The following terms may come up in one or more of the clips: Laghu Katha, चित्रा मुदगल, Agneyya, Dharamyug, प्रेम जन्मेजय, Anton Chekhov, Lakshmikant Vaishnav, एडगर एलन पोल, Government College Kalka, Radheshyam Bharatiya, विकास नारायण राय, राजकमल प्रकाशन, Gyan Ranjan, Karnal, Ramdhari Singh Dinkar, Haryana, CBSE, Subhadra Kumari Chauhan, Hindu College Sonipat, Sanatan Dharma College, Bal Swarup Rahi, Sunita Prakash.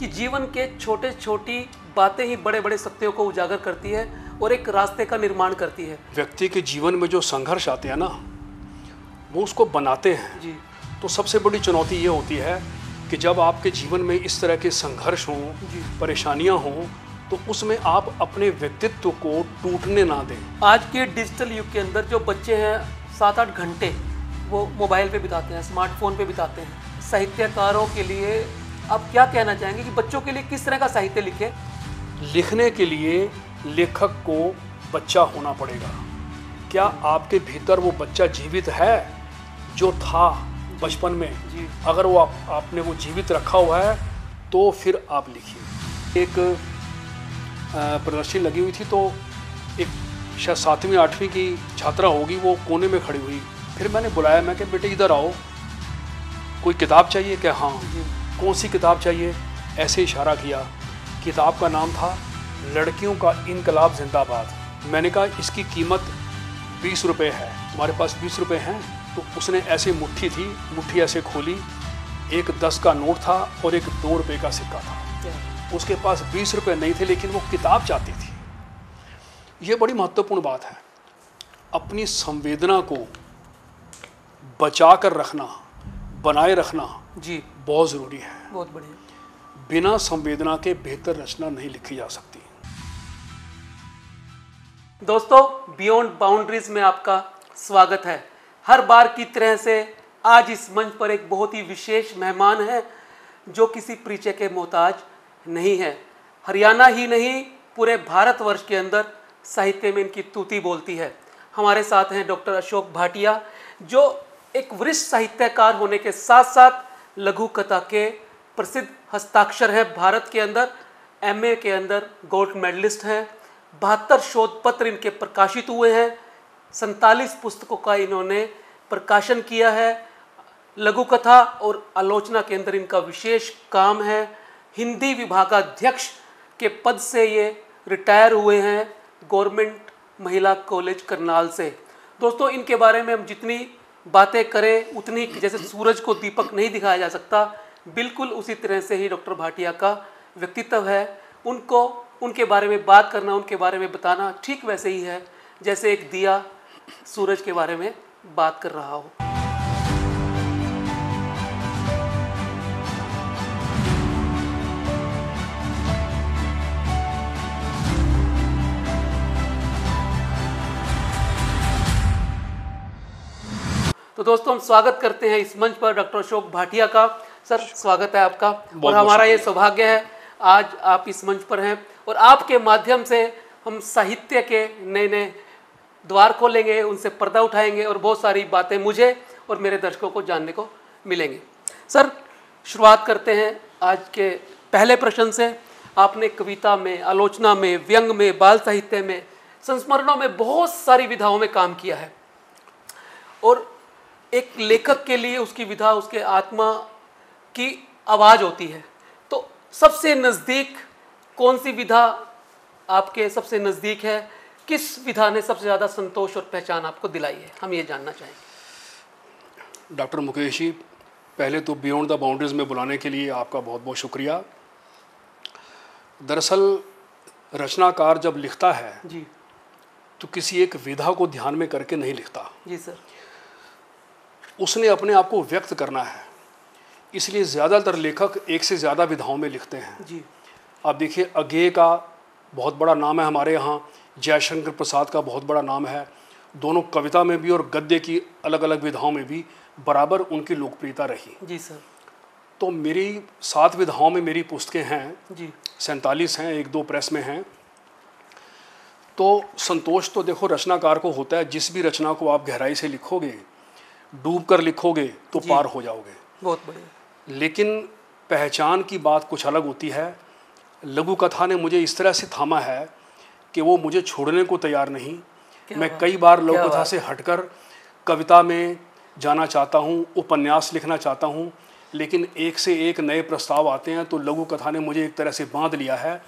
कि जीवन के छोटे छोटी बातें ही बड़े बड़े सत्यों को उजागर करती है और एक रास्ते का निर्माण करती है। व्यक्ति के जीवन में जो संघर्ष आते हैं ना, वो उसको बनाते हैं जी। तो सबसे बड़ी चुनौती ये होती है कि जब आपके जीवन में इस तरह के संघर्ष हों, परेशानियां हों, तो उसमें आप अपने व्यक्तित्व को टूटने ना दें। आज के डिजिटल युग के अंदर जो बच्चे हैं 7-8 घंटे वो मोबाइल पे बिताते हैं, स्मार्टफोन पे बिताते हैं। साहित्यकारों के लिए आप क्या कहना चाहेंगे कि बच्चों के लिए किस तरह का साहित्य लिखें? लिखने के लिए लेखक को बच्चा होना पड़ेगा। क्या आपके भीतर वो बच्चा जीवित है जो था बचपन में? अगर वो आपने वो जीवित रखा हुआ है तो फिर आप लिखिए। एक प्रदर्शनी लगी हुई थी तो एक शायद 7वीं 8वीं की छात्रा होगी, वो कोने में खड़ी हुई। फिर मैंने बुलाया, मैं कि बेटे इधर आओ, कोई किताब चाहिए क्या? हाँ। कौन सी किताब चाहिए? ऐसे इशारा किया। किताब का नाम था लड़कियों का इनकलाब जिंदाबाद। मैंने कहा इसकी कीमत 20 रुपये है, तुम्हारे पास 20 रुपये हैं? तो उसने ऐसे मुट्ठी थी, मुट्ठी ऐसे खोली, एक 10 का नोट था और एक 2 रुपये का सिक्का था। उसके पास 20 रुपये नहीं थे, लेकिन वो किताब चाहती थी। ये बड़ी महत्वपूर्ण बात है, अपनी संवेदना को बचा कर रखना, बनाए रखना जी बहुत ज़रूरी है। बहुत बढ़िया। बिना संवेदना के बेहतर रचना नहीं लिखी जा सकती। दोस्तों, बियॉन्ड बाउंड्रीज में आपका स्वागत है। हर बार की तरह से आज इस मंच पर एक बहुत ही विशेष मेहमान है जो किसी परिचय के मोहताज नहीं है। हरियाणा ही नहीं, पूरे भारतवर्ष के अंदर साहित्य में इनकी तूती बोलती है। हमारे साथ हैं डॉक्टर अशोक भाटिया, जो एक वरिष्ठ साहित्यकार होने के साथ साथ लघु कथा के प्रसिद्ध हस्ताक्षर हैं। भारत के अंदर एमए के अंदर गोल्ड मेडलिस्ट हैं। 72 शोध पत्र इनके प्रकाशित हुए हैं। 47 पुस्तकों का इन्होंने प्रकाशन किया है। लघु कथा और आलोचना के अंदर इनका विशेष काम है। हिंदी विभागाध्यक्ष के पद से ये रिटायर हुए हैं गवर्नमेंट महिला कॉलेज करनाल से। दोस्तों, इनके बारे में हम जितनी बातें करें उतनी, जैसे सूरज को दीपक नहीं दिखाया जा सकता, बिल्कुल उसी तरह से ही डॉक्टर भाटिया का व्यक्तित्व है। उनको, उनके बारे में बात करना, उनके बारे में बताना ठीक वैसे ही है जैसे एक दिया सूरज के बारे में बात कर रहा हो। तो दोस्तों, हम स्वागत करते हैं इस मंच पर डॉक्टर अशोक भाटिया का। सर, स्वागत है आपका। और हमारा ये सौभाग्य है आज आप इस मंच पर हैं और आपके माध्यम से हम साहित्य के नए नए द्वार खोलेंगे, उनसे पर्दा उठाएंगे और बहुत सारी बातें मुझे और मेरे दर्शकों को जानने को मिलेंगे। सर, शुरुआत करते हैं आज के पहले प्रश्न से। आपने कविता में, आलोचना में, व्यंग में, बाल साहित्य में, संस्मरणों में, बहुत सारी विधाओं में काम किया है। और एक लेखक के लिए उसकी विधा उसके आत्मा की आवाज़ होती है। तो सबसे नज़दीक कौन सी विधा आपके सबसे नज़दीक है? किस विधा ने सबसे ज़्यादा संतोष और पहचान आपको दिलाई है? हम ये जानना चाहेंगे। डॉक्टर मुकेश जी, पहले तो बियॉन्ड द बाउंड्रीज में बुलाने के लिए आपका बहुत बहुत शुक्रिया। दरअसल रचनाकार जब लिखता है जी तो किसी एक विधा को ध्यान में करके नहीं लिखता जी सर, उसने अपने आप को व्यक्त करना है। इसलिए ज़्यादातर लेखक एक से ज़्यादा विधाओं में लिखते हैं जी। आप देखिए, अज्ञेय का बहुत बड़ा नाम है हमारे यहाँ, जयशंकर प्रसाद का बहुत बड़ा नाम है। दोनों कविता में भी और गद्य की अलग अलग विधाओं में भी बराबर उनकी लोकप्रियता रही जी सर। तो मेरी 7 विधाओं में मेरी पुस्तकें हैं जी, 47 हैं, 1-2 प्रेस में हैं। तो संतोष तो देखो रचनाकार को होता है, जिस भी रचना को आप गहराई से लिखोगे, डूब कर लिखोगे तो पार हो जाओगे। बहुत बढ़िया। लेकिन पहचान की बात कुछ अलग होती है। लघु कथा ने मुझे इस तरह से थामा है कि वो मुझे छोड़ने को तैयार नहीं। मैं कई बार लघु कथा से हटकर कविता में जाना चाहता हूँ, उपन्यास लिखना चाहता हूँ, लेकिन एक से एक नए प्रस्ताव आते हैं। तो लघु कथा ने मुझे एक तरह से बांध लिया है।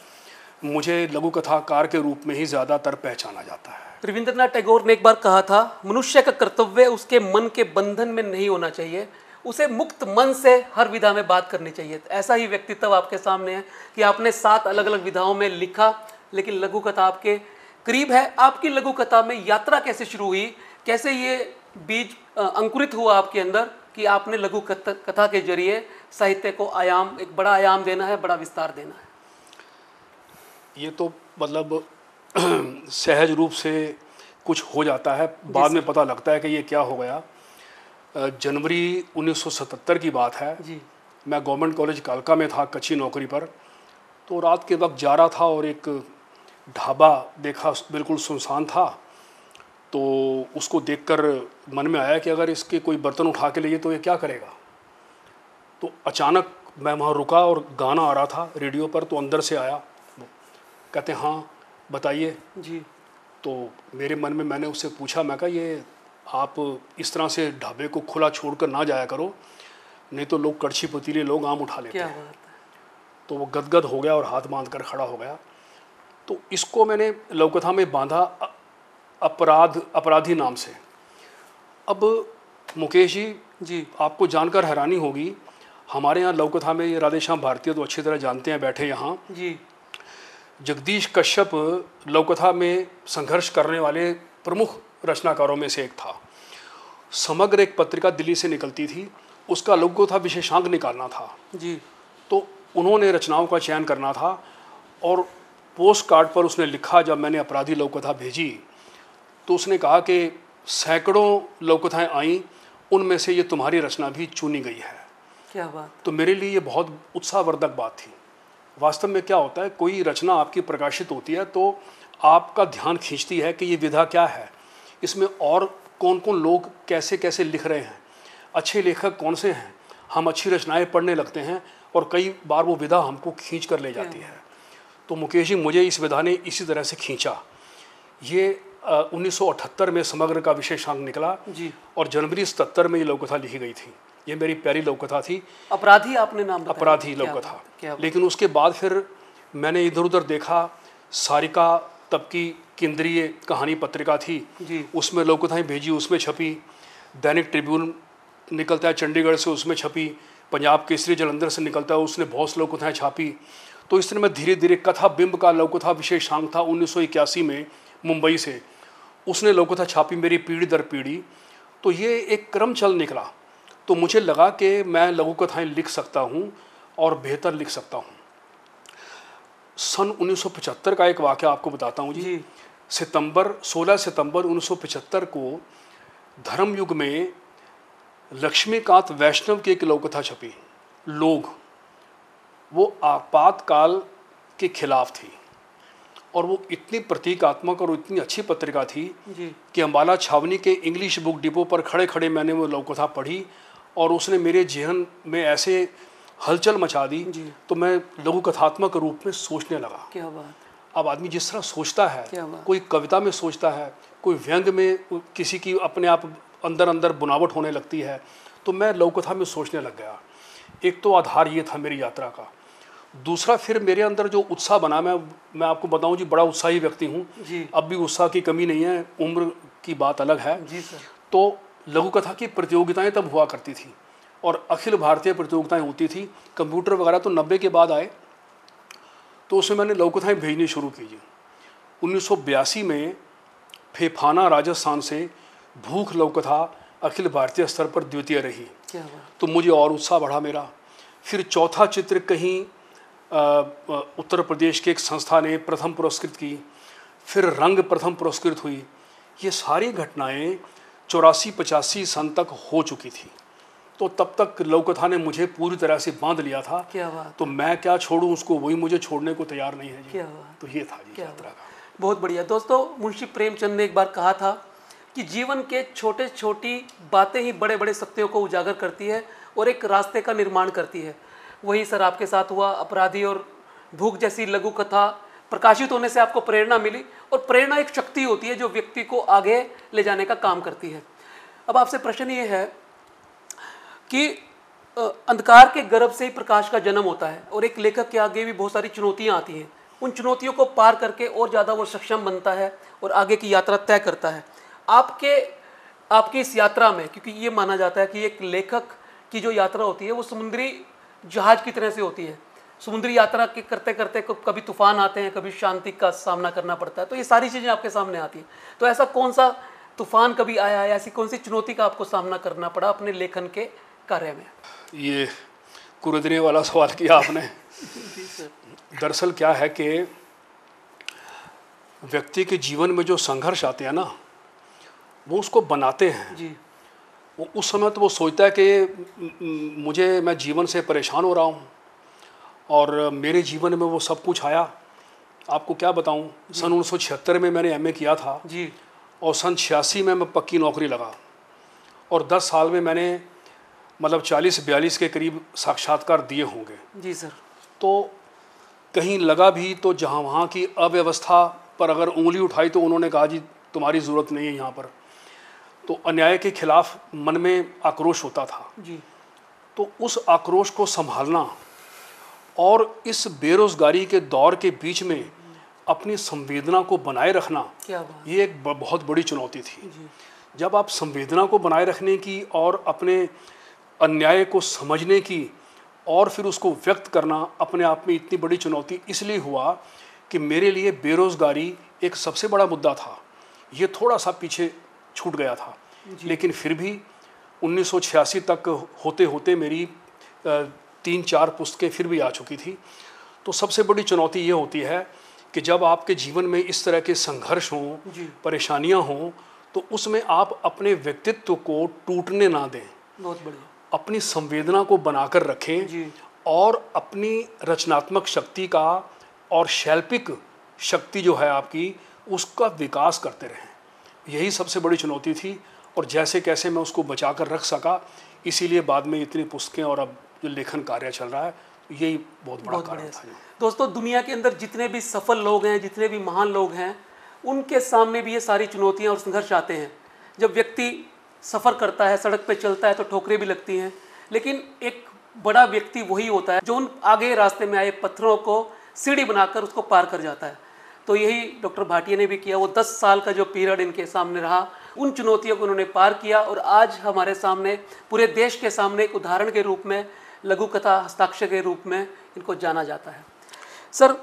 मुझे लघु कथाकार के रूप में ही ज़्यादातर पहचाना जाता है। रविंद्रनाथ टैगोर ने एक बार कहा था, मनुष्य का कर्तव्य उसके मन के बंधन में नहीं होना चाहिए, उसे मुक्त मन से हर विधा में बात करनी चाहिए। ऐसा ही व्यक्तित्व आपके सामने है कि आपने 7 अलग अलग विधाओं में लिखा, लेकिन लघु कथा आपके करीब है। आपकी लघु कथा में यात्रा कैसे शुरू हुई, कैसे ये बीज अंकुरित हुआ आपके अंदर कि आपने लघु कथा के जरिए साहित्य को आयाम, एक बड़ा आयाम देना है, बड़ा विस्तार देना है? ये तो मतलब सहज रूप से कुछ हो जाता है, बाद में पता लगता है कि ये क्या हो गया। जनवरी 1977 की बात है जी। मैं गवर्नमेंट कॉलेज कालका में था, कच्ची नौकरी पर। तो रात के वक्त जा रहा था और एक ढाबा देखा, बिल्कुल सुनसान था। तो उसको देखकर मन में आया कि अगर इसके कोई बर्तन उठा के लिए तो ये क्या करेगा। तो अचानक मैं वहाँ रुका और गाना आ रहा था रेडियो पर, तो अंदर से आया, कहते हाँ बताइए जी। तो मेरे मन में मैंने उससे पूछा, मैं कहा ये आप इस तरह से ढाबे को खुला छोड़कर ना जाया करो, नहीं तो लोग कड़छी पतीले लोग आम उठा लेते हैं। तो वो गदगद हो गया और हाथ बांध कर खड़ा हो गया। तो इसको मैंने लघुकथा में बांधा अपराधी नाम से। अब मुकेश जी आपको जानकर हैरानी होगी, हमारे यहाँ लघुकथा में, ये राधेश्याम भारतीय तो अच्छी तरह जानते हैं बैठे यहाँ जी, जगदीश कश्यप लघुकथा में संघर्ष करने वाले प्रमुख रचनाकारों में से एक था। समग्र एक पत्रिका दिल्ली से निकलती थी, उसका लघुकथा विशेषांक निकालना था जी। तो उन्होंने रचनाओं का चयन करना था और पोस्ट कार्ड पर उसने लिखा, जब मैंने अपराधी लघुकथा भेजी तो उसने कहा कि सैकड़ों लघुकथाएँ आईं, उनमें से ये तुम्हारी रचना भी चुनी गई है। क्या बात! तो मेरे लिए ये बहुत उत्साहवर्धक बात थी। वास्तव में क्या होता है, कोई रचना आपकी प्रकाशित होती है तो आपका ध्यान खींचती है कि ये विधा क्या है, इसमें और कौन कौन लोग कैसे कैसे लिख रहे हैं, अच्छे लेखक कौन से हैं, हम अच्छी रचनाएं पढ़ने लगते हैं और कई बार वो विधा हमको खींच कर ले जाती है। तो मुकेश जी मुझे इस विधा ने इसी तरह से खींचा। ये 1978 में समग्र का विशेषांक निकला जी, और जनवरी 1977 में ये लघुकथा लिखी गई थी। ये मेरी प्यारी लघुकथा थी, अपराधी आपने नाम बताया, अपराधी लघुकथा। लेकिन उसके बाद फिर मैंने इधर उधर देखा, सारिका तब की केंद्रीय कहानी पत्रिका थी जी, उसमें लघुकथाएँ भेजी, उसमें छपी। दैनिक ट्रिब्यून निकलता है चंडीगढ़ से, उसमें छपी। पंजाब केसरी जलंधर से निकलता है, उसने बहुत सी लघुकथाएँ छापी। तो इस तरह में धीरे धीरे, कथा बिंब का लघुकथा विशेषांक था 1981 में मुंबई से, उसने लघुकथा छापी मेरी पीढ़ी दर पीढ़ी। तो ये एक क्रम चल निकला। तो मुझे लगा कि मैं लघुकथाएँ लिख सकता हूँ और बेहतर लिख सकता हूँ। सन 1975 का एक वाक़या आपको बताता हूँ जी। सितंबर 16 सितंबर 1975 को धर्मयुग में लक्ष्मीकांत वैष्णव की एक लघुकथा छपी, लोग। वो आपातकाल के खिलाफ थी और वो इतनी प्रतीकात्मक और इतनी अच्छी पत्रिका थी कि अम्बाला छावनी के इंग्लिश बुक डिपो पर खड़े खड़े मैंने वो लघुकथा पढ़ी और उसने मेरे जेहन में ऐसे हलचल मचा दी। तो मैं लघुकथात्मक रूप में सोचने लगा। क्या बात! अब आदमी जिस तरह सोचता है, कोई कविता में सोचता है, कोई व्यंग में, किसी की अपने आप अंदर अंदर बुनावट होने लगती है। तो मैं लघुकथा में सोचने लग गया। एक तो आधार ये था मेरी यात्रा का। दूसरा फिर मेरे अंदर जो उत्साह बना, मैं आपको बताऊं जी, बड़ा उत्साही व्यक्ति हूं अब भी, उत्साह की कमी नहीं है, उम्र की बात अलग है जी सर। तो लघुकथा की प्रतियोगिताएं तब हुआ करती थी और अखिल भारतीय प्रतियोगिताएं होती थी। कंप्यूटर वगैरह तो 90 के बाद आए, तो उसमें मैंने लघुकथाएँ भेजनी शुरू की जी। 1982 में फेफाना राजस्थान से भूख लघुकथा अखिल भारतीय स्तर पर द्वितीय रही। तो मुझे और उत्साह बढ़ा मेरा। फिर चौथा चित्र कहीं उत्तर प्रदेश की एक संस्था ने प्रथम पुरस्कृत की, फिर रंग प्रथम पुरस्कृत हुई। ये सारी घटनाएं 84-85 सन तक हो चुकी थी। तो तब तक लघुकथा ने मुझे पूरी तरह से बांध लिया था। क्या बात! तो मैं क्या छोड़ूं उसको, वही मुझे छोड़ने को तैयार नहीं है जी। क्या बात! तो ये था जी यात्रा का। बहुत बढ़िया। दोस्तों, मुंशी प्रेमचंद ने एक बार कहा था कि जीवन के छोटे छोटी बातें ही बड़े बड़े सत्यों को उजागर करती है और एक रास्ते का निर्माण करती है। वही सर आपके साथ हुआ। अपराधी और भूख जैसी लघु कथा प्रकाशित होने से आपको प्रेरणा मिली, और प्रेरणा एक शक्ति होती है जो व्यक्ति को आगे ले जाने का काम करती है। अब आपसे प्रश्न ये है कि अंधकार के गर्भ से ही प्रकाश का जन्म होता है, और एक लेखक के आगे भी बहुत सारी चुनौतियाँ आती हैं। उन चुनौतियों को पार करके और ज़्यादा वो सक्षम बनता है और आगे की यात्रा तय करता है। आपकी इस यात्रा में, क्योंकि ये माना जाता है कि एक लेखक की जो यात्रा होती है वो समुद्री जहाज की तरह से होती है। समुद्री यात्रा के करते करते कभी तूफान आते हैं, कभी शांति का सामना करना पड़ता है, तो ये सारी चीज़ें आपके सामने आती हैं। तो ऐसा कौन सा तूफान कभी आया है, ऐसी कौन सी चुनौती का आपको सामना करना पड़ा अपने लेखन के कार्य में? ये कुरदने वाला सवाल किया आपने। दरअसल क्या है कि व्यक्ति के जीवन में जो संघर्ष आते हैं ना, वो उसको बनाते हैं जी। वो उस समय तो वो सोचता है कि मैं जीवन से परेशान हो रहा हूँ और मेरे जीवन में वो सब कुछ आया। आपको क्या बताऊँ, सन 1976 में मैंने MA किया था जी और सन 86 में मैं पक्की नौकरी लगा और 10 साल में मैंने 40-42 के करीब साक्षात्कार दिए होंगे जी सर। तो कहीं लगा भी तो जहाँ वहाँ की अव्यवस्था पर अगर उंगली उठाई तो उन्होंने कहा जी तुम्हारी ज़रूरत नहीं है यहाँ पर। तो अन्याय के खिलाफ मन में आक्रोश होता था जी। तो उस आक्रोश को संभालना और इस बेरोज़गारी के दौर के बीच में अपनी संवेदना को बनाए रखना, ये एक बहुत बड़ी चुनौती थी। जब आप संवेदना को बनाए रखने की और अपने अन्याय को समझने की और फिर उसको व्यक्त करना अपने आप में इतनी बड़ी चुनौती इसलिए हुआ कि मेरे लिए बेरोज़गारी एक सबसे बड़ा मुद्दा था। ये थोड़ा सा पीछे छूट गया था, लेकिन फिर भी 1986 तक होते होते मेरी 3-4 पुस्तकें फिर भी आ चुकी थी। तो सबसे बड़ी चुनौती ये होती है कि जब आपके जीवन में इस तरह के संघर्ष हों, परेशानियां हों, तो उसमें आप अपने व्यक्तित्व को टूटने ना दें, बहुत बढ़िया अपनी संवेदना को बनाकर रखें और अपनी रचनात्मक शक्ति का और शैल्पिक शक्ति जो है आपकी, उसका विकास करते रहें। यही सबसे बड़ी चुनौती थी और जैसे कैसे मैं उसको बचा कर रख सका, इसीलिए बाद में इतनी पुस्तकें और अब जो लेखन कार्य चल रहा है यही बहुत बड़ा कार्य था। दोस्तों, दुनिया के अंदर जितने भी सफल लोग हैं, जितने भी महान लोग हैं, उनके सामने भी ये सारी चुनौतियाँ और संघर्ष आते हैं। जब व्यक्ति सफ़र करता है, सड़क पर चलता है, तो ठोकरें भी लगती हैं, लेकिन एक बड़ा व्यक्ति वही होता है जो उन आगे रास्ते में आए पत्थरों को सीढ़ी बनाकर उसको पार कर जाता है। तो यही डॉक्टर भाटिया ने भी किया। वो 10 साल का जो पीरियड इनके सामने रहा, उन चुनौतियों को उन्होंने पार किया और आज हमारे सामने, पूरे देश के सामने एक उदाहरण के रूप में, लघु कथा हस्ताक्षर के रूप में इनको जाना जाता है। सर,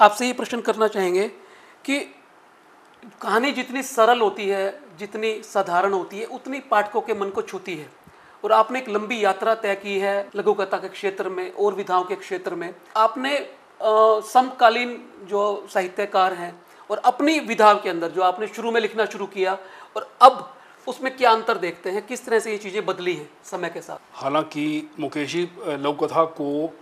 आपसे ये प्रश्न करना चाहेंगे कि कहानी जितनी सरल होती है, जितनी साधारण होती है, उतनी पाठकों के मन को छूती है और आपने एक लंबी यात्रा तय की है लघु कथा के क्षेत्र में और विधाओं के क्षेत्र में। आपने समकालीन जो साहित्यकार हैं और अपनी विधा के अंदर जो आपने शुरू में लिखना शुरू किया और अब उसमें क्या अंतर देखते हैं, किस तरह से ये चीज़ें बदली हैं समय के साथ? हालांकि मुकेश जी, लघु कथा को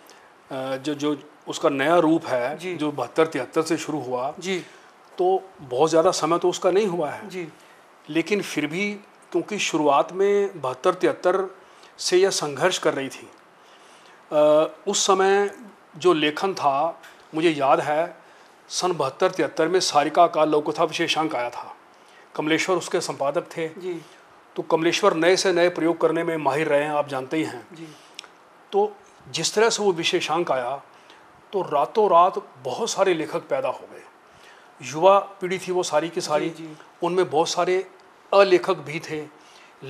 जो उसका नया रूप है जो 72-73 से शुरू हुआ जी, तो बहुत ज़्यादा समय तो उसका नहीं हुआ है जी, लेकिन फिर भी क्योंकि शुरुआत में 72-73 से यह संघर्ष कर रही थी। उस समय जो लेखन था, मुझे याद है सन 72-73 में सारिका का लघुकथा विशेषांक आया था। कमलेश्वर उसके संपादक थे जी। तो कमलेश्वर नए से नए प्रयोग करने में माहिर रहे हैं, आप जानते ही हैं जी। तो जिस तरह से वो विशेषांक आया तो रातों रात बहुत सारे लेखक पैदा हो गए। युवा पीढ़ी थी वो सारी की सारी जी। उनमें बहुत सारे अलेखक भी थे,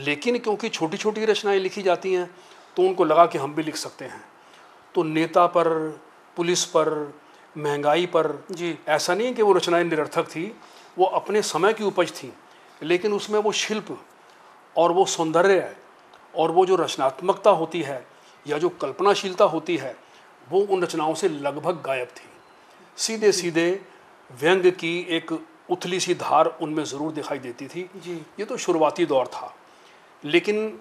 लेकिन क्योंकि छोटी छोटी रचनाएँ लिखी जाती हैं तो उनको लगा कि हम भी लिख सकते हैं। तो नेता पर, पुलिस पर, महंगाई पर जी, ऐसा नहीं है कि वो रचनाएं निरर्थक थी, वो अपने समय की उपज थी, लेकिन उसमें वो शिल्प और वो सौंदर्य और वो जो रचनात्मकता होती है या जो कल्पनाशीलता होती है, वो उन रचनाओं से लगभग गायब थी। सीधे सीधे व्यंग की एक उथली सी धार उनमें ज़रूर दिखाई देती थी जी। ये तो शुरुआती दौर था, लेकिन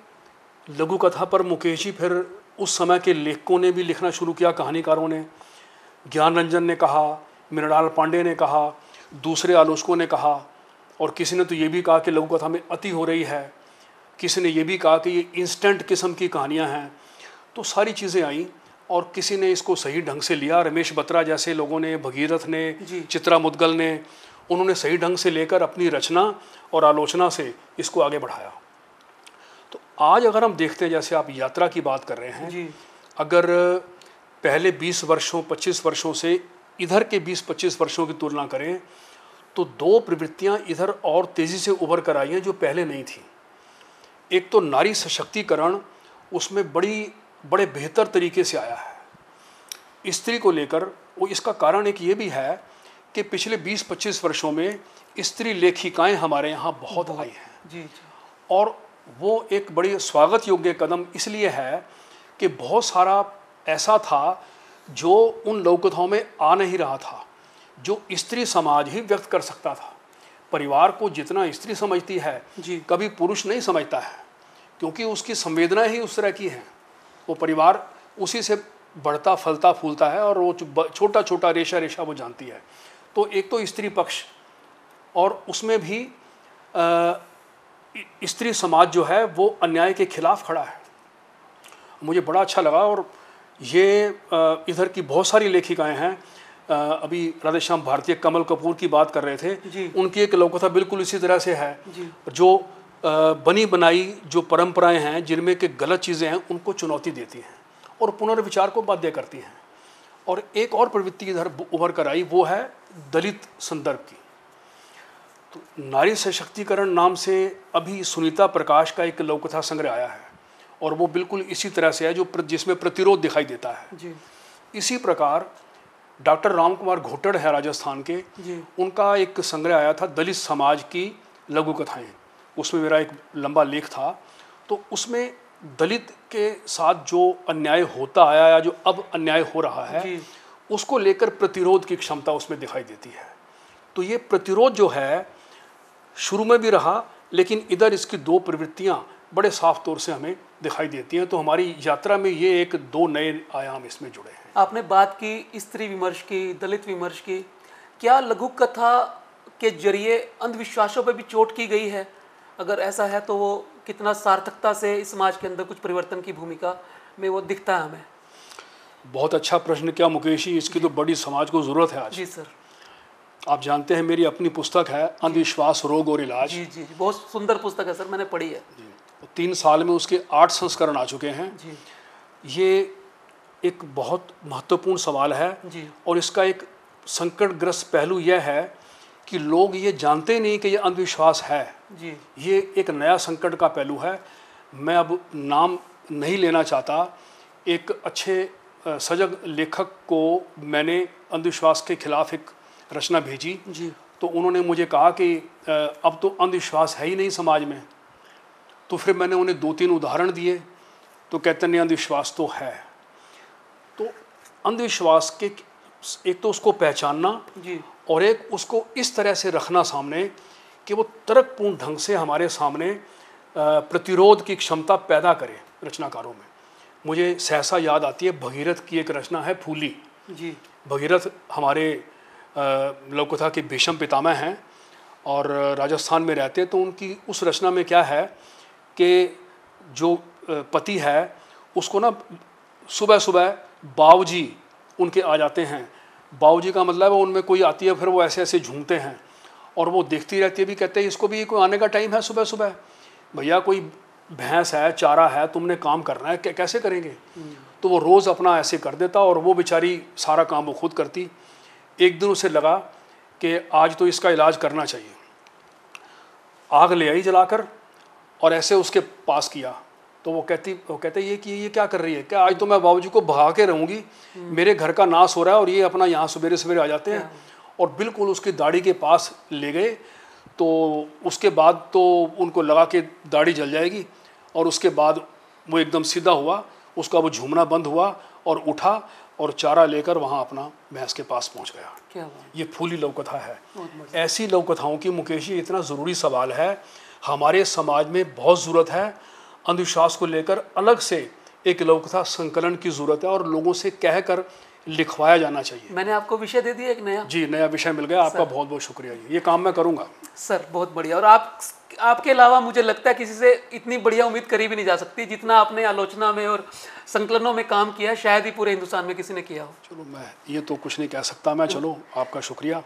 लघु कथा पर मुकेश जी फिर उस समय के लेखकों ने भी लिखना शुरू किया, कहानीकारों ने। ज्ञान रंजन ने कहा, मृणाल पांडे ने कहा, दूसरे आलोचकों ने कहा, और किसी ने तो ये भी कहा कि लघु कथा में अति हो रही है, किसी ने ये भी कहा कि ये इंस्टेंट किस्म की कहानियां हैं। तो सारी चीज़ें आईं और किसी ने इसको सही ढंग से लिया। रमेश बत्रा जैसे लोगों ने, भगीरथ ने, चित्रा मुदगल ने, उन्होंने सही ढंग से लेकर अपनी रचना और आलोचना से इसको आगे बढ़ाया। तो आज अगर हम देखते हैं, जैसे आप यात्रा की बात कर रहे हैं, अगर पहले 20 वर्षों 25 वर्षों से इधर के 20-25 वर्षों की तुलना करें तो दो प्रवृत्तियां इधर और तेज़ी से उभर कर आई हैं जो पहले नहीं थी। एक तो नारी सशक्तिकरण उसमें बड़े बेहतर तरीके से आया है स्त्री को लेकर। वो इसका कारण एक ये भी है कि पिछले 20-25 वर्षों में स्त्री लेखिकाएं हमारे यहाँ बहुत आई हैं जी। और वो एक बड़ी स्वागत योग्य कदम इसलिए है कि बहुत सारा ऐसा था जो उन लोककथाओं में आ नहीं रहा था, जो स्त्री समाज ही व्यक्त कर सकता था। परिवार को जितना स्त्री समझती है कभी पुरुष नहीं समझता है, क्योंकि उसकी संवेदना ही उस तरह की है। वो परिवार उसी से बढ़ता फलता फूलता है और वो छोटा छोटा रेशा रेशा वो जानती है। तो एक तो स्त्री पक्ष, और उसमें भी स्त्री समाज जो है वो अन्याय के खिलाफ खड़ा है। मुझे बड़ा अच्छा लगा। और ये इधर की बहुत सारी लेखिकाएं हैं। अभी राधेश्याम भारतीय कमल कपूर की बात कर रहे थे, उनकी एक लोककथा बिल्कुल इसी तरह से है जो बनी बनाई जो परंपराएं हैं जिनमें के गलत चीज़ें हैं उनको चुनौती देती हैं और पुनर्विचार को बाध्य करती हैं। और एक और प्रवृत्ति इधर उभर कर आई, वो है दलित संदर्भ की। तो नारी सशक्तिकरण नाम से अभी सुनीता प्रकाश का एक लोककथा संग्रह आया है और वो बिल्कुल इसी तरह से है, जो जिसमें प्रतिरोध दिखाई देता है जी। इसी प्रकार डॉक्टर राम कुमार घोटड़ है राजस्थान के, उनका एक संग्रह आया था दलित समाज की लघु कथाएं। उसमें मेरा एक लंबा लेख था। तो उसमें दलित के साथ जो अन्याय होता आया या जो अब अन्याय हो रहा है उसको लेकर प्रतिरोध की क्षमता उसमें दिखाई देती है। तो ये प्रतिरोध जो है शुरू में भी रहा, लेकिन इधर इसकी दो प्रवृत्तियाँ बड़े साफ तौर से हमें दिखाई देती हैं। तो हमारी यात्रा में ये एक दो नए आयाम इसमें जुड़े हैं। आपने बात की स्त्री विमर्श की, दलित विमर्श की। क्या लघु कथा के जरिए अंधविश्वासों पर भी चोट की गई है? अगर ऐसा है तो वो कितना सार्थकता से इस समाज के अंदर कुछ परिवर्तन की भूमिका में वो दिखता है हमें? बहुत अच्छा प्रश्न क्या मुकेश जी, इसकी तो बड़ी समाज को ज़रूरत है आज। जी सर। आप जानते हैं मेरी अपनी पुस्तक है अंधविश्वास रोग और इलाज। जी जी, बहुत सुंदर पुस्तक है सर, मैंने पढ़ी है जी। 3 साल में उसके 8 संस्करण आ चुके हैं जी। ये एक बहुत महत्वपूर्ण सवाल है जी। और इसका एक संकटग्रस्त पहलू यह है कि लोग ये जानते नहीं कि ये अंधविश्वास है जी। ये एक नया संकट का पहलू है। मैं अब नाम नहीं लेना चाहता। एक अच्छे सजग लेखक को मैंने अंधविश्वास के खिलाफ एक रचना भेजी जी। तो उन्होंने मुझे कहा कि अब तो अंधविश्वास है ही नहीं समाज में। तो फिर मैंने उन्हें 2-3 उदाहरण दिए, तो कहते नहीं अंधविश्वास तो है। तो अंधविश्वास के एक तो उसको पहचानना जी, और एक उसको इस तरह से रखना सामने कि वो तर्कपूर्ण ढंग से हमारे सामने प्रतिरोध की क्षमता पैदा करे रचनाकारों में। मुझे सहसा याद आती है भगीरथ की एक रचना है फूली जी। भगीरथ हमारे लोककथा के भीषम पितामह हैं और राजस्थान में रहते हैं। तो उनकी उस रचना में क्या है कि जो पति है उसको ना सुबह सुबह बाऊजी उनके आ जाते हैं। बाऊजी का मतलब है उनमें कोई आती है, फिर वो ऐसे ऐसे झूमते हैं और वो देखती रहती है। भी कहते हैं इसको भी कोई आने का टाइम है सुबह सुबह। भैया कोई भैंस है, चारा है, तुमने काम करना है, कैसे करेंगे? तो वो रोज़ अपना ऐसे कर देता और वो बेचारी सारा काम वो खुद करती। एक दिन उसे लगा कि आज तो इसका इलाज करना चाहिए। आग ले आई जलाकर और ऐसे उसके पास किया। तो वो कहते ये क्या कर रही है? क्या आज तो मैं बाबूजी को भगा के रहूँगी, मेरे घर का नाश हो रहा है और ये अपना यहाँ सवेरे सवेरे आ जाते हैं। और बिल्कुल उसकी दाढ़ी के पास ले गए। तो उसके बाद तो उनको लगा कि दाढ़ी जल जाएगी और उसके बाद वो एकदम सीधा हुआ, उसका वो झूमना बंद हुआ और उठा और चारा लेकर वहाँ अपना भैंस के पास पहुँच गया। क्या ये फूली लोककथा है। ऐसी लोककथाओं की मुकेश जी इतना ज़रूरी सवाल है, हमारे समाज में बहुत ज़रूरत है। अंधविश्वास को लेकर अलग से एक लोककथा संकलन की ज़रूरत है और लोगों से कह कर लिखवाया जाना चाहिए। मैंने आपको विषय दे दिया एक नया जी, नया विषय मिल गया। आपका बहुत बहुत शुक्रिया जी, ये काम मैं करूँगा सर। बहुत बढ़िया। और आपके अलावा मुझे लगता है किसी से इतनी बढ़िया उम्मीद करी भी नहीं जा सकती जितना आपने आलोचना में और संकलनों में काम किया है, शायद ही पूरे हिंदुस्तान में किसी ने किया हो। चलो मैं ये तो कुछ नहीं कह सकता मैं। चलो आपका शुक्रिया।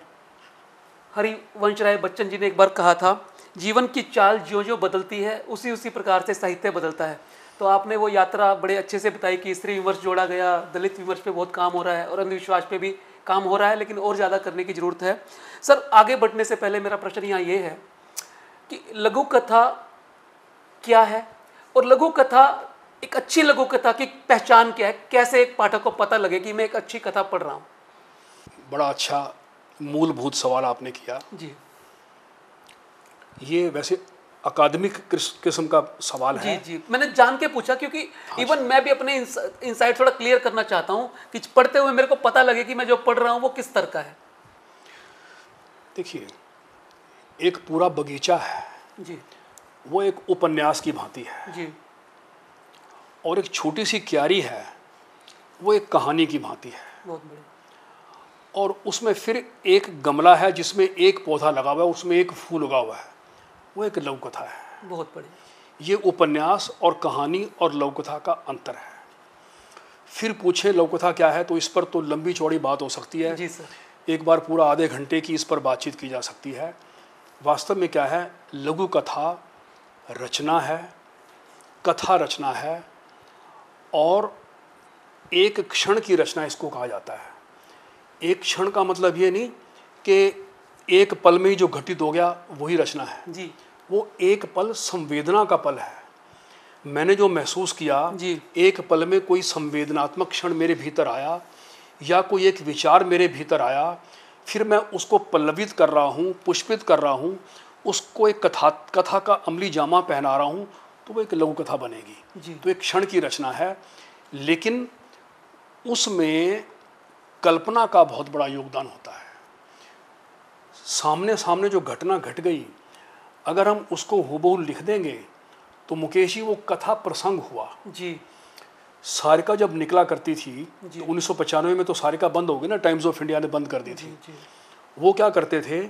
हरिवंश राय बच्चन जी ने एक बार कहा था जीवन की चाल ज्यों ज्यों बदलती है उसी उसी प्रकार से साहित्य बदलता है। तो आपने वो यात्रा बड़े अच्छे से बताई कि स्त्री विमर्श जोड़ा गया, दलित विमर्श पे बहुत काम हो रहा है और अंधविश्वास पे भी काम हो रहा है, लेकिन और ज़्यादा करने की ज़रूरत है। सर आगे बढ़ने से पहले मेरा प्रश्न यहाँ ये है कि लघु कथा क्या है और लघु कथा एक अच्छी लघु कथा की पहचान क्या है, कैसे एक पाठक को पता लगे कि मैं एक अच्छी कथा पढ़ रहा हूँ? बड़ा अच्छा मूलभूत सवाल आपने किया जी। ये वैसे अकादमिक किस्म का सवाल है। जी जी, मैंने जान के पूछा क्योंकि इवन मैं भी अपने इंसाइट थोड़ा क्लियर करना चाहता हूँ कि पढ़ते हुए मेरे को पता लगे कि मैं जो पढ़ रहा हूँ वो किस तरह का है। देखिए, एक पूरा बगीचा है जी, वो एक उपन्यास की भांति है जी, और एक छोटी सी क्यारी है, वो एक कहानी की भांति है। बहुत बढ़िया। और उसमें फिर एक गमला है जिसमें एक पौधा लगा हुआ है, उसमें एक फूल उगा हुआ है, वो एक लघुकथा है। बहुत बढ़िया। ये उपन्यास और कहानी और लघुकथा का अंतर है। फिर पूछे लघुकथा क्या है, तो इस पर तो लंबी चौड़ी बात हो सकती है जी सर। एक बार पूरा आधे घंटे की इस पर बातचीत की जा सकती है। वास्तव में क्या है, लघुकथा रचना है, कथा रचना है, और एक क्षण की रचना इसको कहा जाता है। एक क्षण का मतलब ये नहीं कि एक पल में ही जो घटित हो गया वही रचना है जी, वो एक पल संवेदना का पल है। मैंने जो महसूस किया जी, एक पल में कोई संवेदनात्मक क्षण मेरे भीतर आया या कोई एक विचार मेरे भीतर आया, फिर मैं उसको पल्लवित कर रहा हूँ, पुष्पित कर रहा हूँ, उसको एक कथा का अमली जामा पहना रहा हूँ, तो वो एक लघु कथा बनेगी जी। तो एक क्षण की रचना है, लेकिन उसमें कल्पना का बहुत बड़ा योगदान होता है। सामने सामने जो घटना घट गई, अगर हम उसको हुबहू लिख देंगे तो मुकेश जी वो कथा प्रसंग हुआ जी। सारिका जब निकला करती थी तो 1995 में तो सारिका बंद हो गई ना, टाइम्स ऑफ इंडिया ने बंद कर दी थी। वो क्या करते थे,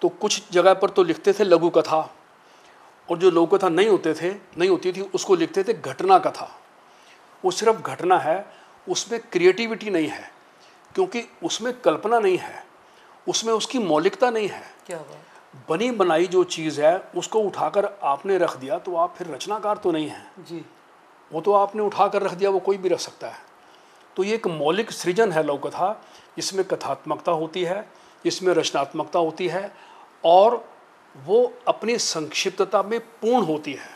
तो कुछ जगह पर तो लिखते थे लघु कथा, और जो लघु कथा नहीं होती थी उसको लिखते थे घटना कथा। वो सिर्फ घटना है, उसमें क्रिएटिविटी नहीं है, क्योंकि उसमें कल्पना नहीं है, उसमें उसकी मौलिकता नहीं है। क्या बनी बनाई जो चीज़ है उसको उठाकर आपने रख दिया तो आप फिर रचनाकार तो नहीं हैं जी। वो तो आपने उठाकर रख दिया, वो कोई भी रख सकता है। तो ये एक मौलिक सृजन है लघु कथा, जिसमें कथात्मकता होती है, जिसमें रचनात्मकता होती है, और वो अपनी संक्षिप्तता में पूर्ण होती है।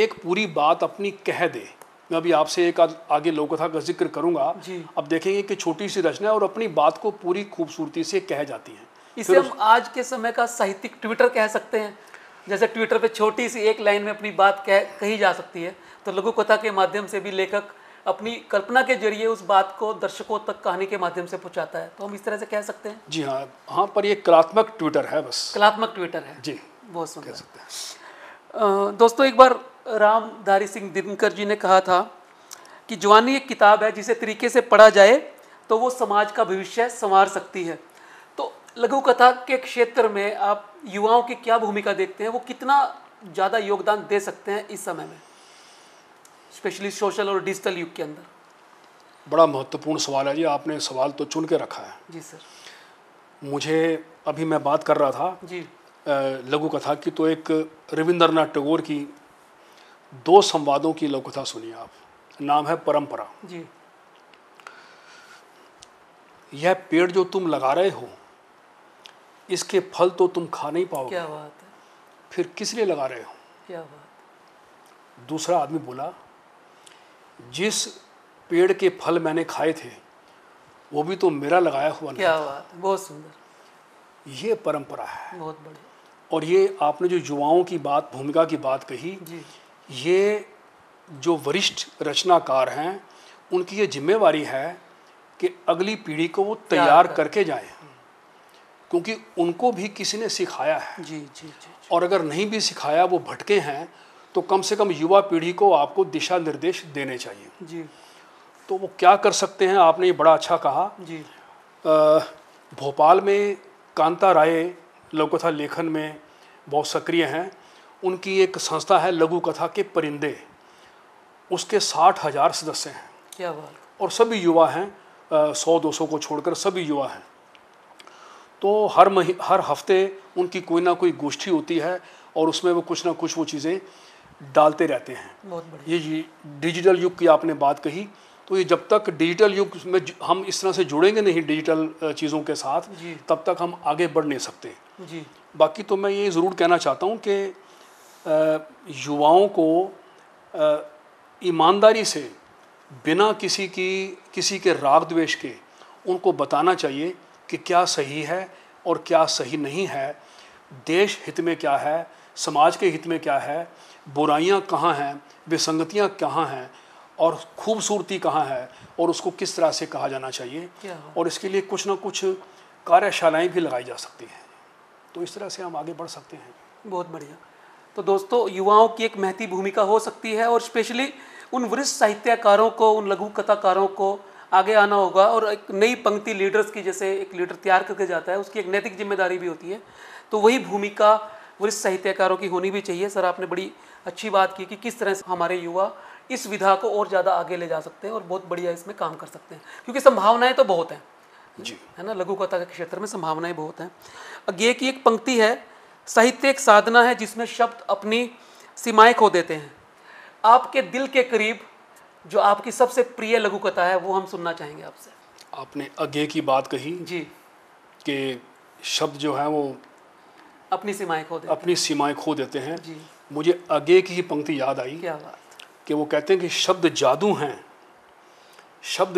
एक पूरी बात अपनी कह दे। मैं अभी आपसे एक आगे लघु कथा का जिक्र करूंगा। अब देखेंगे कि छोटी सी रचना है और अपनी बात को पूरी खूबसूरती से कह जाती है। इसे हम आज के समय का साहित्यिक ट्विटर कह सकते हैं। जैसे ट्विटर पे छोटी सी एक लाइन में अपनी बात कही जा सकती है, तो लघु कथा के माध्यम से भी लेखक अपनी कल्पना के जरिए उस बात को दर्शकों तक कहानी के माध्यम से पहुंचाता है, तो हम इस तरह से कह सकते हैं। जी हाँ हाँ, पर ये कलात्मक ट्विटर है, बस कलात्मक ट्विटर है जी। बहुत सुंदर कह सकते हैं। दोस्तों, एक बार रामधारी सिंह दिनकर जी ने कहा था कि जवानी एक किताब है जिसे तरीके से पढ़ा जाए तो वो समाज का भविष्य संवार सकती है। तो लघु कथा के क्षेत्र में आप युवाओं की क्या भूमिका देखते हैं, वो कितना ज़्यादा योगदान दे सकते हैं इस समय में, स्पेशली सोशल और डिजिटल युग के अंदर? बड़ा महत्वपूर्ण सवाल है जी, आपने सवाल तो चुन के रखा है जी सर। मुझे अभी मैं बात कर रहा था जी लघु कथा की, तो एक रविंद्रनाथ टैगोर की 2 संवादों की लघु कथा सुनिए आप। नाम है परंपरा जी। यह पेड़ जो तुम लगा रहे हो, इसके फल तो तुम खा नहीं पाओगे। क्या बात है। फिर किस लिए लगा रहे हो? क्या बात। दूसरा आदमी बोला, जिस पेड़ के फल मैंने खाए थे वो भी तो मेरा लगाया हुआ नहीं। क्या बात है। बहुत सुंदर। ये परंपरा है। बहुत बढ़िया। और ये आपने जो युवाओं की बात, भूमिका की बात कही जी, ये जो वरिष्ठ रचनाकार हैं उनकी ये जिम्मेवारी है कि अगली पीढ़ी को वो तैयार करके जाएं, क्योंकि उनको भी किसी ने सिखाया है जी, जी, जी, जी। और अगर नहीं भी सिखाया, वो भटके हैं, तो कम से कम युवा पीढ़ी को आपको दिशा निर्देश देने चाहिए जी। तो वो क्या कर सकते हैं, आपने ये बड़ा अच्छा कहा जी। भोपाल में कांता राय लघुकथा लेखन में बहुत सक्रिय हैं। उनकी एक संस्था है लघु कथा के परिंदे, उसके 60,000 सदस्य हैं। क्या बात। और सभी युवा हैं, 100-200 को छोड़कर सभी युवा हैं। तो हर हफ्ते उनकी कोई ना कोई गोष्ठी होती है और उसमें वो कुछ ना कुछ वो चीज़ें डालते रहते हैं। बहुत बढ़िया। ये डिजिटल युग की आपने बात कही, तो ये जब तक डिजिटल युग में हम इस तरह से जुड़ेंगे नहीं डिजिटल चीज़ों के साथ, तब तक हम आगे बढ़ नहीं सकते जी। बाकी तो मैं ये ज़रूर कहना चाहता हूँ कि युवाओं को ईमानदारी से बिना किसी के राग द्वेष के उनको बताना चाहिए कि क्या सही है और क्या सही नहीं है, देश हित में क्या है, समाज के हित में क्या है, बुराइयाँ कहाँ हैं, विसंगतियाँ कहाँ हैं और खूबसूरती कहाँ है और उसको किस तरह से कहा जाना चाहिए। और इसके लिए कुछ ना कुछ कार्यशालाएँ भी लगाई जा सकती हैं, तो इस तरह से हम आगे बढ़ सकते हैं। बहुत बढ़िया। तो दोस्तों, युवाओं की एक महती भूमिका हो सकती है और स्पेशली उन वरिष्ठ साहित्यकारों को, उन लघु कथाकारों को आगे आना होगा और एक नई पंक्ति लीडर्स की, जैसे एक लीडर तैयार करके जाता है उसकी एक नैतिक जिम्मेदारी भी होती है, तो वही भूमिका वरिष्ठ साहित्यकारों की होनी भी चाहिए। सर, आपने बड़ी अच्छी बात की कि किस तरह से हमारे युवा इस विधा को और ज़्यादा आगे ले जा सकते हैं और बहुत बढ़िया इसमें काम कर सकते हैं, क्योंकि संभावनाएं तो बहुत हैं जी, है ना, लघु कथा के क्षेत्र में संभावनाएं बहुत हैं। अज्ञेय की एक पंक्ति है, साहित्य एक साधना है जिसमें शब्द अपनी सीमाएँ खो देते हैं। आपके दिल के करीब जो आपकी सबसे प्रिय लघु कथा है वो हम सुनना चाहेंगे आपसे। आपने अज्ञेय की बात कही जी कि शब्द जो है वो अपनी सीमाएं खो देते हैं जी। मुझे अज्ञेय की ही पंक्ति याद आई, क्या बात, कि वो कहते हैं कि शब्द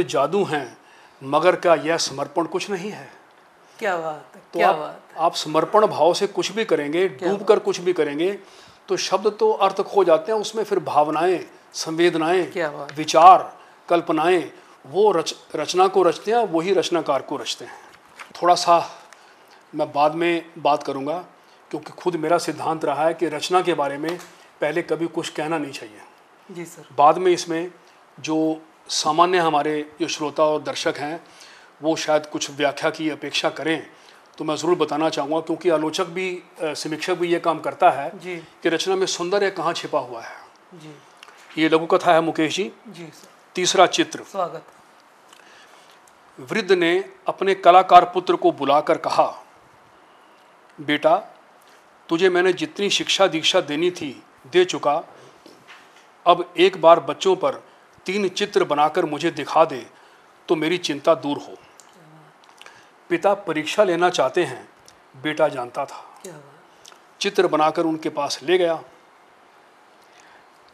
जादू हैं मगर क्या यह समर्पण कुछ नहीं है। क्या बात है, क्या बात है। आप समर्पण भाव से कुछ भी करेंगे, डूब कर कुछ भी करेंगे तो शब्द तो अर्थ खो जाते हैं, उसमें फिर भावनाएं, संवेदनाएं, विचार, कल्पनाएं वो रचना को रचते हैं, वही रचनाकार को रचते हैं। थोड़ा सा मैं बाद में बात करूंगा, क्योंकि खुद मेरा सिद्धांत रहा है कि रचना के बारे में पहले कभी कुछ कहना नहीं चाहिए जी सर। बाद में इसमें जो सामान्य हमारे जो श्रोता और दर्शक हैं वो शायद कुछ व्याख्या की अपेक्षा करें, तो मैं ज़रूर बताना चाहूँगा, क्योंकि आलोचक भी समीक्षक भी ये काम करता है कि रचना में सुंदर है कहाँ छिपा हुआ है जी। ये लघु कथा है मुकेश जी, जी सर। तीसरा चित्र, स्वागत। वृद्ध ने अपने कलाकार पुत्र को बुलाकर कहा, बेटा तुझे मैंने जितनी शिक्षा दीक्षा देनी थी दे चुका, अब एक बार बच्चों पर 3 चित्र बनाकर मुझे दिखा दे तो मेरी चिंता दूर हो। पिता परीक्षा लेना चाहते हैं, बेटा जानता था। चित्र बनाकर उनके पास ले गया।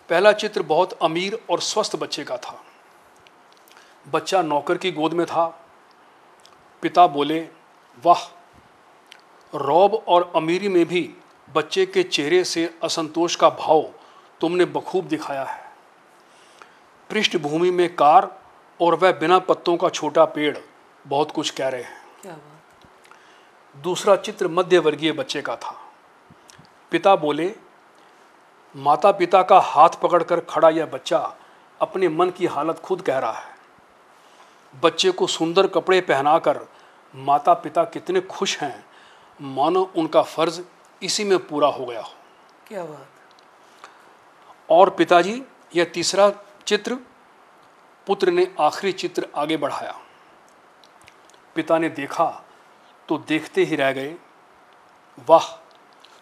पहला चित्र बहुत अमीर और स्वस्थ बच्चे का था। बच्चा नौकर की गोद में था। पिता बोले, वाह, रौब और अमीरी में भी बच्चे के चेहरे से असंतोष का भाव तुमने बखूब दिखाया है। पृष्ठभूमि में कार और वह बिना पत्तों का छोटा पेड़ बहुत कुछ कह रहे हैं। दूसरा चित्र मध्यवर्गीय बच्चे का था। पिता बोले, माता पिता का हाथ पकड़कर खड़ा यह बच्चा अपने मन की हालत खुद कह रहा है। बच्चे को सुंदर कपड़े पहनाकर माता पिता कितने खुश हैं, मानो उनका फर्ज इसी में पूरा हो गया हो। क्या बात। और पिताजी, यह तीसरा चित्र। पुत्र ने आखिरी चित्र आगे बढ़ाया। पिता ने देखा तो देखते ही रह गए। वाह,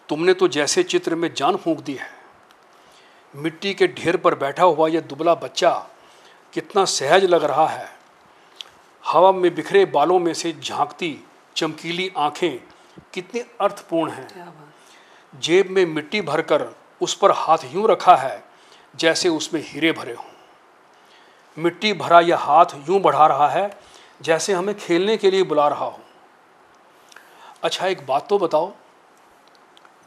तुमने तो जैसे चित्र में जान फूंक दी है। मिट्टी के ढेर पर बैठा हुआ यह दुबला बच्चा कितना सहज लग रहा है। हवा में बिखरे बालों में से झांकती चमकीली आंखें कितनी अर्थपूर्ण हैं। जेब में मिट्टी भरकर उस पर हाथ यूं रखा है जैसे उसमें हीरे भरे हों। मिट्टी भरा यह हाथ यूं बढ़ा रहा है जैसे हमें खेलने के लिए बुला रहा हो। अच्छा, एक बात तो बताओ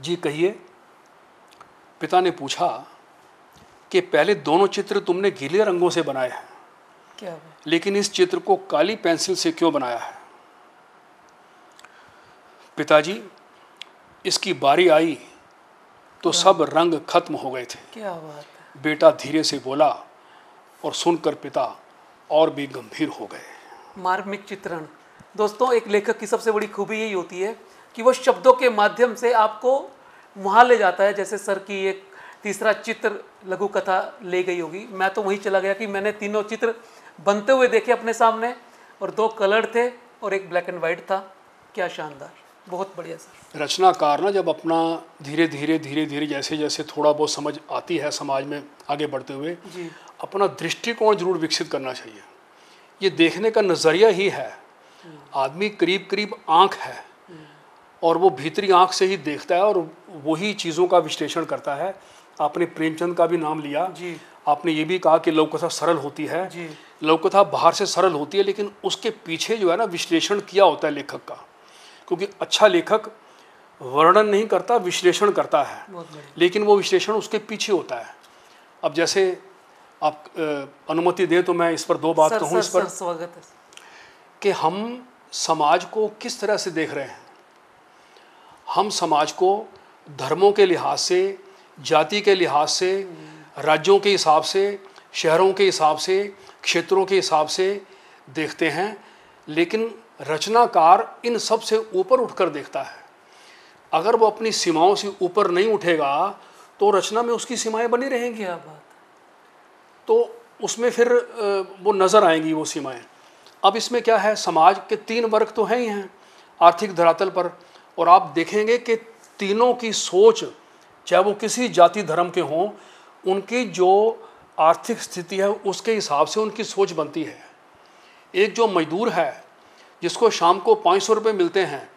जी, कहिए। पिता ने पूछा कि पहले दोनों चित्र तुमने गीले रंगों से बनाए हैं, क्या बात, लेकिन इस चित्र को काली पेंसिल से क्यों बनाया है? पिताजी, इसकी बारी आई तो सब रंग खत्म हो गए थे। क्या बात है। बेटा धीरे से बोला और सुनकर पिता और भी गंभीर हो गए। मार्मिक चित्रण। दोस्तों, एक लेखक की सबसे बड़ी खूबी यही होती है कि वो शब्दों के माध्यम से आपको वहाँ ले जाता है। जैसे सर की एक तीसरा चित्र लघु कथा ले गई होगी, मैं तो वहीं चला गया कि मैंने तीनों चित्र बनते हुए देखे अपने सामने, और 2 कलर थे और एक ब्लैक एंड वाइट था। क्या शानदार, बहुत बढ़िया सर। रचनाकार ना जब अपना धीरे धीरे जैसे जैसे थोड़ा बहुत समझ आती है, समाज में आगे बढ़ते हुए जी, अपना दृष्टिकोण जरूर विकसित करना चाहिए। ये देखने का नज़रिया ही है। आदमी करीब करीब आँख है और वो भीतरी आँख से ही देखता है और वही चीज़ों का विश्लेषण करता है। आपने प्रेमचंद का भी नाम लिया जी। आपने ये भी कहा कि लोककथा सरल होती है जी। लोककथा बाहर से सरल होती है, लेकिन उसके पीछे जो है ना विश्लेषण किया होता है लेखक का, क्योंकि अच्छा लेखक वर्णन नहीं करता, विश्लेषण करता है, लेकिन वो विश्लेषण उसके पीछे होता है। अब जैसे आप अनुमति दें तो मैं इस पर दो बात कहूँ इस पर स्वागत है कि हम समाज को किस तरह से देख रहे हैं। हम समाज को धर्मों के लिहाज से, जाति के लिहाज से, राज्यों के हिसाब से, शहरों के हिसाब से, क्षेत्रों के हिसाब से देखते हैं, लेकिन रचनाकार इन सब से ऊपर उठकर देखता है। अगर वो अपनी सीमाओं से ऊपर नहीं उठेगा तो रचना में उसकी सीमाएं बनी रहेंगी। क्या बात! तो उसमें फिर वो नज़र आएंगी वो सीमाएं। अब इसमें क्या है, समाज के तीन वर्ग तो हैं ही हैं आर्थिक धरातल पर, और आप देखेंगे कि तीनों की सोच, चाहे वो किसी जाति धर्म के हों, उनकी जो आर्थिक स्थिति है उसके हिसाब से उनकी सोच बनती है। एक जो मजदूर है जिसको शाम को 500 रुपये मिलते हैं,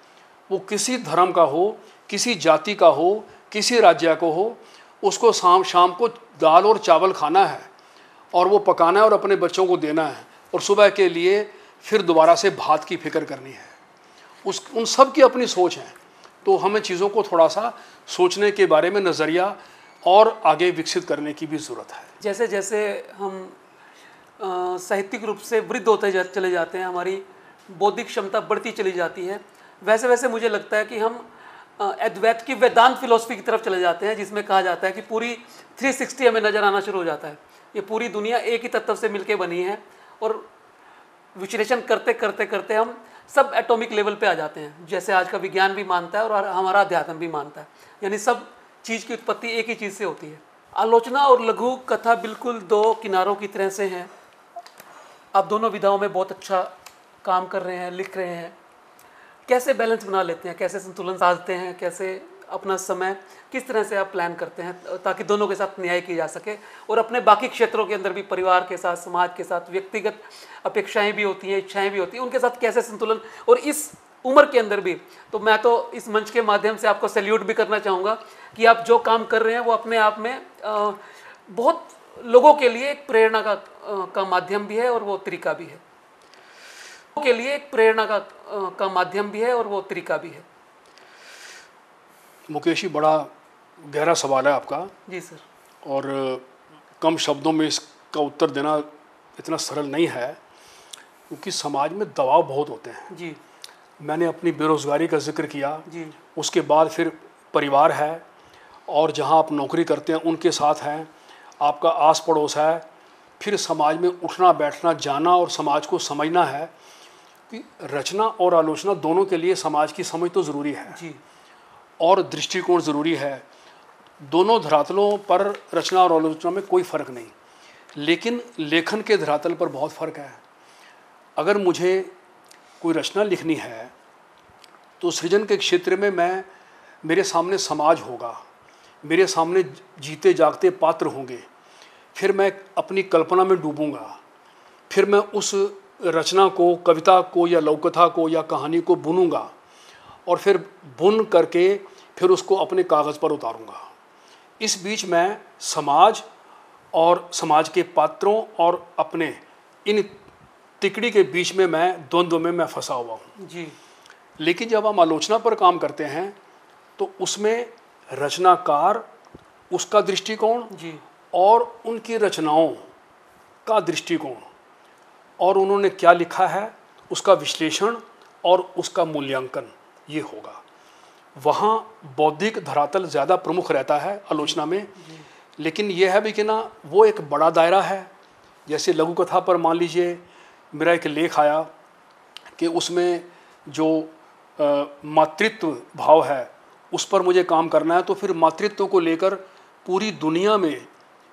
वो किसी धर्म का हो, किसी जाति का हो, किसी राज्य का हो, उसको शाम को दाल और चावल खाना है और वो पकाना है और अपने बच्चों को देना है, और सुबह के लिए फिर दोबारा से भात की फिक्र करनी है। उन सब की अपनी सोच है। तो हमें चीज़ों को थोड़ा सा सोचने के बारे में नज़रिया और आगे विकसित करने की भी ज़रूरत है। जैसे जैसे हम साहित्यिक रूप से वृद्ध होते चले जाते हैं, हमारी बौद्धिक क्षमता बढ़ती चली जाती है, वैसे वैसे मुझे लगता है कि हम अद्वैत की वेदांत फिलॉसफी की तरफ चले जाते हैं, जिसमें कहा जाता है कि पूरी 360 हमें नज़र आना शुरू हो जाता है। ये पूरी दुनिया एक ही तत्व से मिलके बनी है, और विश्लेषण करते करते करते हम सब एटॉमिक लेवल पे आ जाते हैं, जैसे आज का विज्ञान भी मानता है और हमारा अध्यात्म भी मानता है, यानी सब चीज़ की उत्पत्ति एक ही चीज़ से होती है। आलोचना और लघु कथा बिल्कुल दो किनारों की तरह से हैं। आप दोनों विधाओं में बहुत अच्छा काम कर रहे हैं, लिख रहे हैं। कैसे बैलेंस बना लेते हैं, कैसे संतुलन साधते हैं, कैसे अपना समय किस तरह से आप प्लान करते हैं ताकि दोनों के साथ न्याय की जा सके, और अपने बाकी क्षेत्रों के अंदर भी, परिवार के साथ, समाज के साथ, व्यक्तिगत अपेक्षाएं भी होती हैं, इच्छाएं भी होती हैं, उनके साथ कैसे संतुलन, और इस उम्र के अंदर भी। तो मैं तो इस मंच के माध्यम से आपको सैल्यूट भी करना चाहूँगा कि आप जो काम कर रहे हैं वो अपने आप में बहुत लोगों के लिए एक प्रेरणा का माध्यम भी है और वो तरीका भी है के लिए एक प्रेरणा का माध्यम भी है और वो तरीका भी है। मुकेश जी, बड़ा गहरा सवाल है आपका। जी सर। और कम शब्दों में इसका उत्तर देना इतना सरल नहीं है, क्योंकि समाज में दबाव बहुत होते हैं जी। मैंने अपनी बेरोज़गारी का जिक्र किया जी। उसके बाद फिर परिवार है, और जहां आप नौकरी करते हैं उनके साथ हैं, आपका आस पड़ोस है, फिर समाज में उठना बैठना, जाना और समाज को समझना है। कि रचना और आलोचना दोनों के लिए समाज की समझ तो ज़रूरी है जी, और दृष्टिकोण ज़रूरी है। दोनों धरातलों पर रचना और आलोचना में कोई फ़र्क नहीं, लेकिन लेखन के धरातल पर बहुत फ़र्क है। अगर मुझे कोई रचना लिखनी है तो सृजन के क्षेत्र में मेरे सामने समाज होगा, मेरे सामने जीते जागते पात्र होंगे, फिर मैं अपनी कल्पना में डूबूंगा, फिर मैं उस रचना को, कविता को या लघुकथा को या कहानी को बुनूंगा, और फिर बुन करके फिर उसको अपने कागज़ पर उतारूंगा। इस बीच मैं समाज और समाज के पात्रों और अपने इन तिकड़ी के बीच में द्वंद्व में फंसा हुआ हूँ जी। लेकिन जब हम आलोचना पर काम करते हैं तो उसमें रचनाकार, उसका दृष्टिकोण जी, और उनकी रचनाओं का दृष्टिकोण, और उन्होंने क्या लिखा है उसका विश्लेषण और उसका मूल्यांकन, ये होगा। वहाँ बौद्धिक धरातल ज़्यादा प्रमुख रहता है आलोचना में। लेकिन यह है भी कि ना, वो एक बड़ा दायरा है। जैसे लघु कथा पर मान लीजिए मेरा एक लेख आया कि उसमें जो मातृत्व भाव है उस पर मुझे काम करना है, तो फिर मातृत्व को लेकर पूरी दुनिया में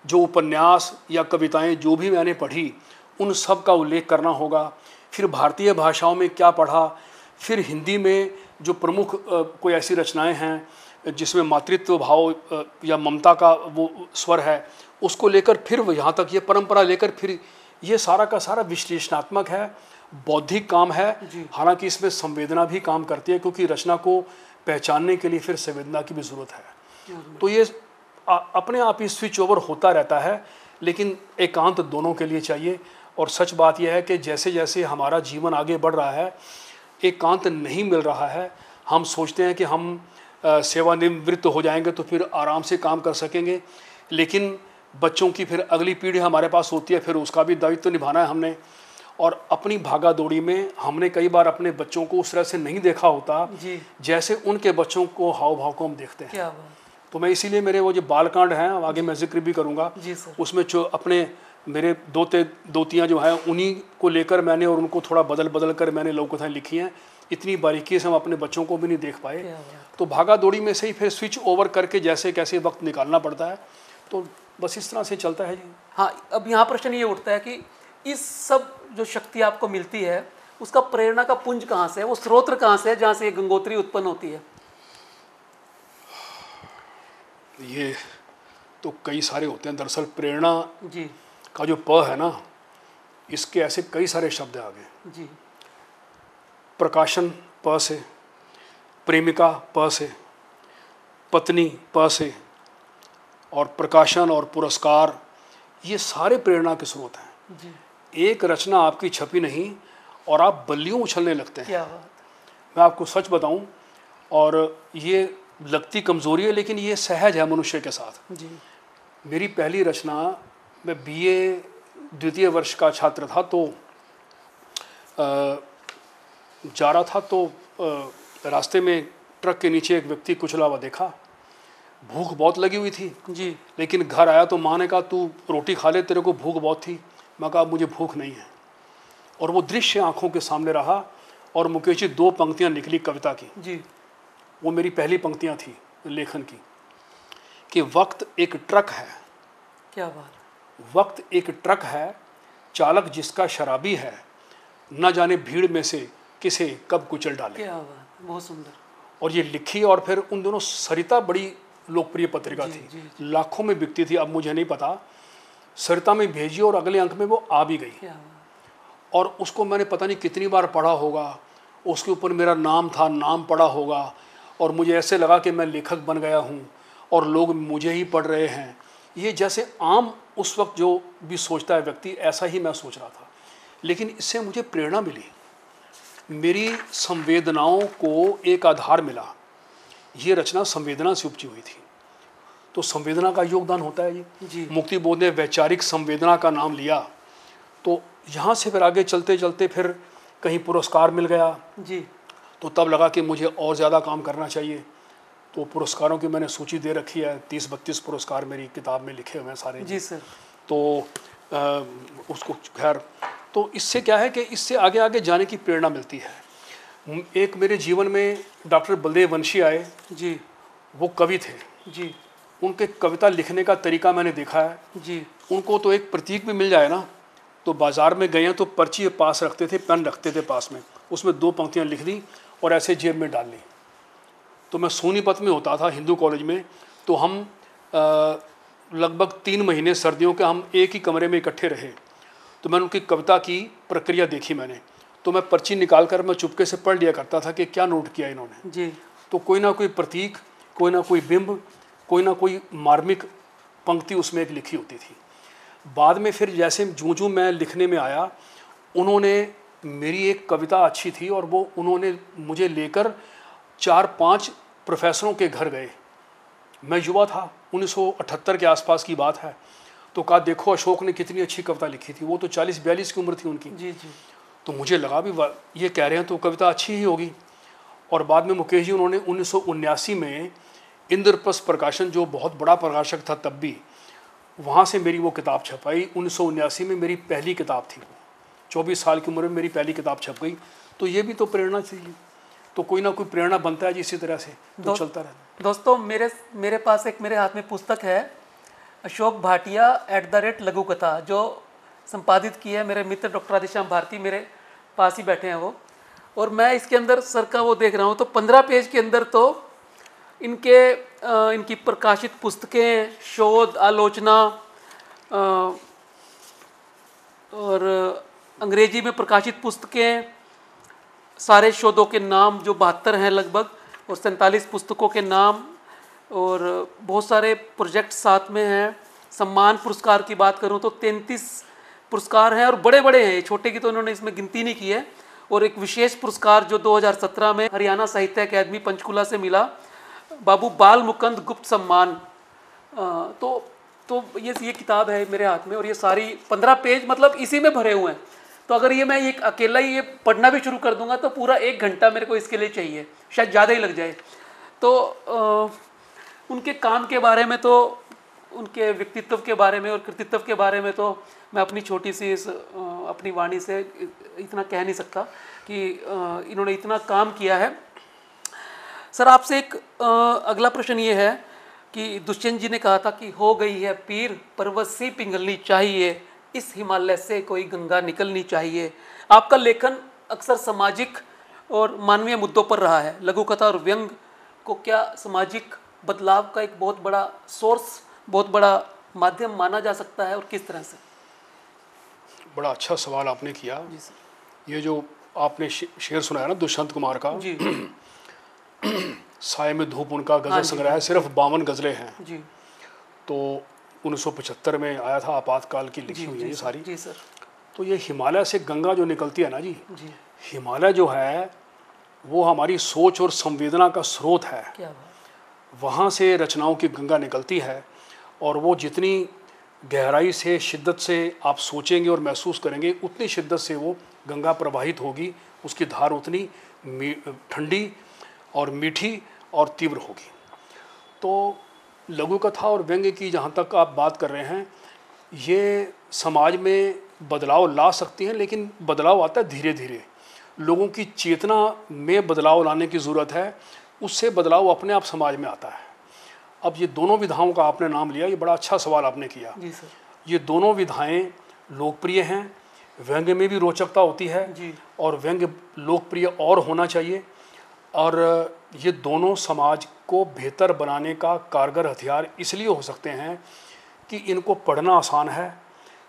जो उपन्यास या कविताएं जो भी मैंने पढ़ी उन सब का उल्लेख करना होगा। फिर भारतीय भाषाओं में क्या पढ़ा, फिर हिंदी में जो प्रमुख कोई ऐसी रचनाएं हैं जिसमें मातृत्व भाव या ममता का वो स्वर है, उसको लेकर फिर यहाँ तक ये परंपरा लेकर फिर ये सारा का सारा विश्लेषणात्मक है, बौद्धिक काम है। हालांकि इसमें संवेदना भी काम करती है, क्योंकि रचना को पहचानने के लिए फिर संवेदना की भी ज़रूरत है। तो ये अपने आप ही स्विच ओवर होता रहता है, लेकिन एकांत दोनों के लिए चाहिए। और सच बात यह है कि जैसे जैसे हमारा जीवन आगे बढ़ रहा है, एकांत नहीं मिल रहा है। हम सोचते हैं कि हम सेवानिवृत्त हो जाएंगे तो फिर आराम से काम कर सकेंगे, लेकिन बच्चों की फिर अगली पीढ़ी हमारे पास होती है, फिर उसका भी दायित्व तो निभाना है हमने। और अपनी भागा दौड़ी में हमने कई बार अपने बच्चों को उस तरह से नहीं देखा होता जैसे उनके बच्चों को हाव भाव को हम देखते हैं। क्या बात। तो मैं इसीलिए मेरे वो जो बालकांड हैं, आगे मैं जिक्र भी करूँगा, उसमें जो अपने मेरे दोते दोतियाँ जो हैं उन्हीं को लेकर मैंने और उनको थोड़ा बदल बदल कर मैंने लोक कथाएँ लिखी हैं। इतनी बारीकी से हम अपने बच्चों को भी नहीं देख पाए, तो भागा दौड़ी में से ही फिर स्विच ओवर करके जैसे कैसे वक्त निकालना पड़ता है, तो बस इस तरह से चलता है जी। हाँ, अब यहाँ प्रश्न ये उठता है कि इस सब जो शक्ति आपको मिलती है उसका प्रेरणा का पुंज कहाँ से है, वो स्रोत्र कहाँ से है जहाँ से ये गंगोत्री उत्पन्न होती है? ये तो कई सारे होते हैं दरअसल। प्रेरणा जी का जो प है ना, इसके ऐसे कई सारे शब्द आ गए जी। प्रकाशन प से, प्रेमिका प से, पत्नी प से, और प्रकाशन और पुरस्कार, ये सारे प्रेरणा के स्रोत हैं जी। एक रचना आपकी छपी नहीं और आप बल्लियों उछलने लगते हैं। क्या बात। मैं आपको सच बताऊं, और ये लगती कमज़ोरी है लेकिन ये सहज है मनुष्य के साथ जी। मेरी पहली रचना, मैं बीए द्वितीय वर्ष का छात्र था, तो जा रहा था तो रास्ते में ट्रक के नीचे एक व्यक्ति कुचला हुआ देखा। भूख बहुत लगी हुई थी जी, लेकिन घर आया तो माँ ने कहा तू रोटी खा ले, तेरे को भूख बहुत थी। मैं कहा मुझे भूख नहीं है। और वो दृश्य आँखों के सामने रहा, और मुकेश जी 2 पंक्तियाँ निकली कविता की जी। वो मेरी पहली पंक्तियाँ थी लेखन की कि वक्त एक ट्रक है। क्या बात। वक्त एक ट्रक है, चालक जिसका शराबी है, न जाने भीड़ में से किसे कब कुचल डाले। क्या बात। बहुत सुंदर। और ये लिखी, और फिर उन दोनों, सरिता बड़ी लोकप्रिय पत्रिका जी, थी जी, जी। लाखों में बिकती थी, अब मुझे नहीं पता। सरिता में भेजी और अगले अंक में वो आ भी गई, और उसको मैंने पता नहीं कितनी बार पढ़ा होगा। उसके ऊपर मेरा नाम था, नाम पढ़ा होगा, और मुझे ऐसे लगा कि मैं लेखक बन गया हूँ और लोग मुझे ही पढ़ रहे हैं। ये जैसे आम उस वक्त जो भी सोचता है व्यक्ति, ऐसा ही मैं सोच रहा था। लेकिन इससे मुझे प्रेरणा मिली, मेरी संवेदनाओं को एक आधार मिला। ये रचना संवेदना से उपजी हुई थी, तो संवेदना का योगदान होता है जी। मुक्तिबोध ने वैचारिक संवेदना का नाम लिया, तो यहाँ से फिर आगे चलते चलते फिर कहीं पुरस्कार मिल गया जी। तो तब लगा कि मुझे और ज़्यादा काम करना चाहिए, तो पुरस्कारों की मैंने सूची दे रखी है। 30-32 पुरस्कार मेरी किताब में लिखे हुए हैं सारे जी सर। तो उसको खैर, तो इससे क्या है कि इससे आगे आगे जाने की प्रेरणा मिलती है। एक मेरे जीवन में डॉक्टर बलदेव वंशी आए जी, वो कवि थे जी। उनके कविता लिखने का तरीका मैंने देखा है जी। उनको तो एक प्रतीक भी मिल जाए ना, तो बाज़ार में गए तो पर्ची पास रखते थे, पेन रखते थे पास में, उसमें 2 पंक्तियाँ लिख दी और ऐसे जेब में डाल ली। तो मैं सोनीपत में होता था, हिंदू कॉलेज में, तो हम लगभग 3 महीने सर्दियों के हम एक ही कमरे में इकट्ठे रहे। तो मैंने उनकी कविता की प्रक्रिया देखी मैंने, तो मैं पर्ची निकाल कर मैं चुपके से पढ़ लिया करता था कि क्या नोट किया इन्होंने जी। तो कोई ना कोई प्रतीक, कोई ना कोई बिंब, कोई ना कोई मार्मिक पंक्ति उसमें एक लिखी होती थी। बाद में फिर जैसे जूँ जूँ मैं लिखने में आया, उन्होंने मेरी एक कविता अच्छी थी और वो उन्होंने मुझे लेकर 4-5 प्रोफेसरों के घर गए। मैं युवा था, 1978 के आसपास की बात है। तो कहा देखो अशोक ने कितनी अच्छी कविता लिखी थी, वो तो 40-42 की उम्र थी उनकी जी जी। तो मुझे लगा भी ये कह रहे हैं तो कविता अच्छी ही होगी। और बाद में मुकेश जी, उन्होंने 1979 में इंद्रप्रस्थ प्रकाशन, जो बहुत बड़ा प्रकाशक था तब भी, वहाँ से मेरी वो किताब छपाई। 1979 में मेरी पहली किताब थी, 24 साल की उम्र में मेरी पहली किताब छप गई। तो ये भी तो प्रेरणा थी, तो कोई ना कोई प्रेरणा बनता है जी, इसी तरह से तो चलता रहता। दोस्तों, मेरे पास एक, मेरे हाथ में पुस्तक है, अशोक भाटिया @ लघु कथा, जो संपादित की है मेरे मित्र डॉक्टर राधेश्याम भारती, मेरे पास ही बैठे हैं वो। और मैं इसके अंदर सर का वो देख रहा हूँ, तो 15 पेज के अंदर तो इनकी प्रकाशित पुस्तकें, शोध, आलोचना, और अंग्रेजी में प्रकाशित पुस्तकें, सारे शोधों के नाम जो 72 हैं लगभग, और 47 पुस्तकों के नाम, और बहुत सारे प्रोजेक्ट साथ में हैं। सम्मान पुरस्कार की बात करूं तो 33 पुरस्कार हैं और बड़े बड़े हैं, छोटे की तो इन्होंने इसमें गिनती नहीं की है। और एक विशेष पुरस्कार जो 2017 में हरियाणा साहित्य अकादमी पंचकूला से मिला, बाबू बाल मुकंद गुप्त सम्मान। तो ये किताब है मेरे हाथ में और ये सारी 15 पेज मतलब इसी में भरे हुए हैं। तो अगर ये मैं एक अकेला ही ये पढ़ना भी शुरू कर दूंगा तो पूरा 1 घंटा मेरे को इसके लिए चाहिए, शायद ज़्यादा ही लग जाए। तो उनके काम के बारे में, तो उनके व्यक्तित्व के बारे में और कृतित्व के बारे में तो मैं अपनी छोटी सी इस अपनी वाणी से इतना कह नहीं सकता कि इन्होंने इतना काम किया है। सर आपसे एक अगला प्रश्न ये है कि दुष्यंत जी ने कहा था कि हो गई है पीर पर्वत सी पिघलनी चाहिए, इस हिमालय से कोई गंगा निकलनी चाहिए। आपका लेखन अक्सर सामाजिक और मानवीय मुद्दों पर रहा है। लघु कथा और व्यंग को क्या सामाजिक बदलाव का एक बहुत बड़ा सोर्स, बहुत बड़ा माध्यम माना जा सकता है, और किस तरह से? बड़ा अच्छा सवाल आपने किया जी सर। ये जो आपने शेर सुनाया ना दुष्यंत कुमार का जी साय में धूप उनका गजल संग्रह है, सिर्फ 52 गज़लें हैं जी। तो 1975 में आया था, आपातकाल की लिखी हुई है ये सारी जी सर। तो ये हिमालय से गंगा जो निकलती है ना जी, हिमालय जो है वो हमारी सोच और संवेदना का स्रोत है। क्या बात। वहाँ से रचनाओं की गंगा निकलती है और वो जितनी गहराई से, शिद्दत से आप सोचेंगे और महसूस करेंगे, उतनी शिद्दत से वो गंगा प्रवाहित होगी। उसकी धार उतनी ठंडी और मीठी और तीव्र होगी। तो लघु कथा और व्यंग्य की जहाँ तक आप बात कर रहे हैं, ये समाज में बदलाव ला सकती हैं, लेकिन बदलाव आता है धीरे धीरे। लोगों की चेतना में बदलाव लाने की ज़रूरत है, उससे बदलाव अपने आप समाज में आता है। अब ये दोनों विधाओं का आपने नाम लिया, ये बड़ा अच्छा सवाल आपने किया जी सर। ये दोनों विधाएं लोकप्रिय हैं, व्यंग्य में भी रोचकता होती है जी। और व्यंग्य लोकप्रिय और होना चाहिए, और ये दोनों समाज को बेहतर बनाने का कारगर हथियार इसलिए हो सकते हैं कि इनको पढ़ना आसान है।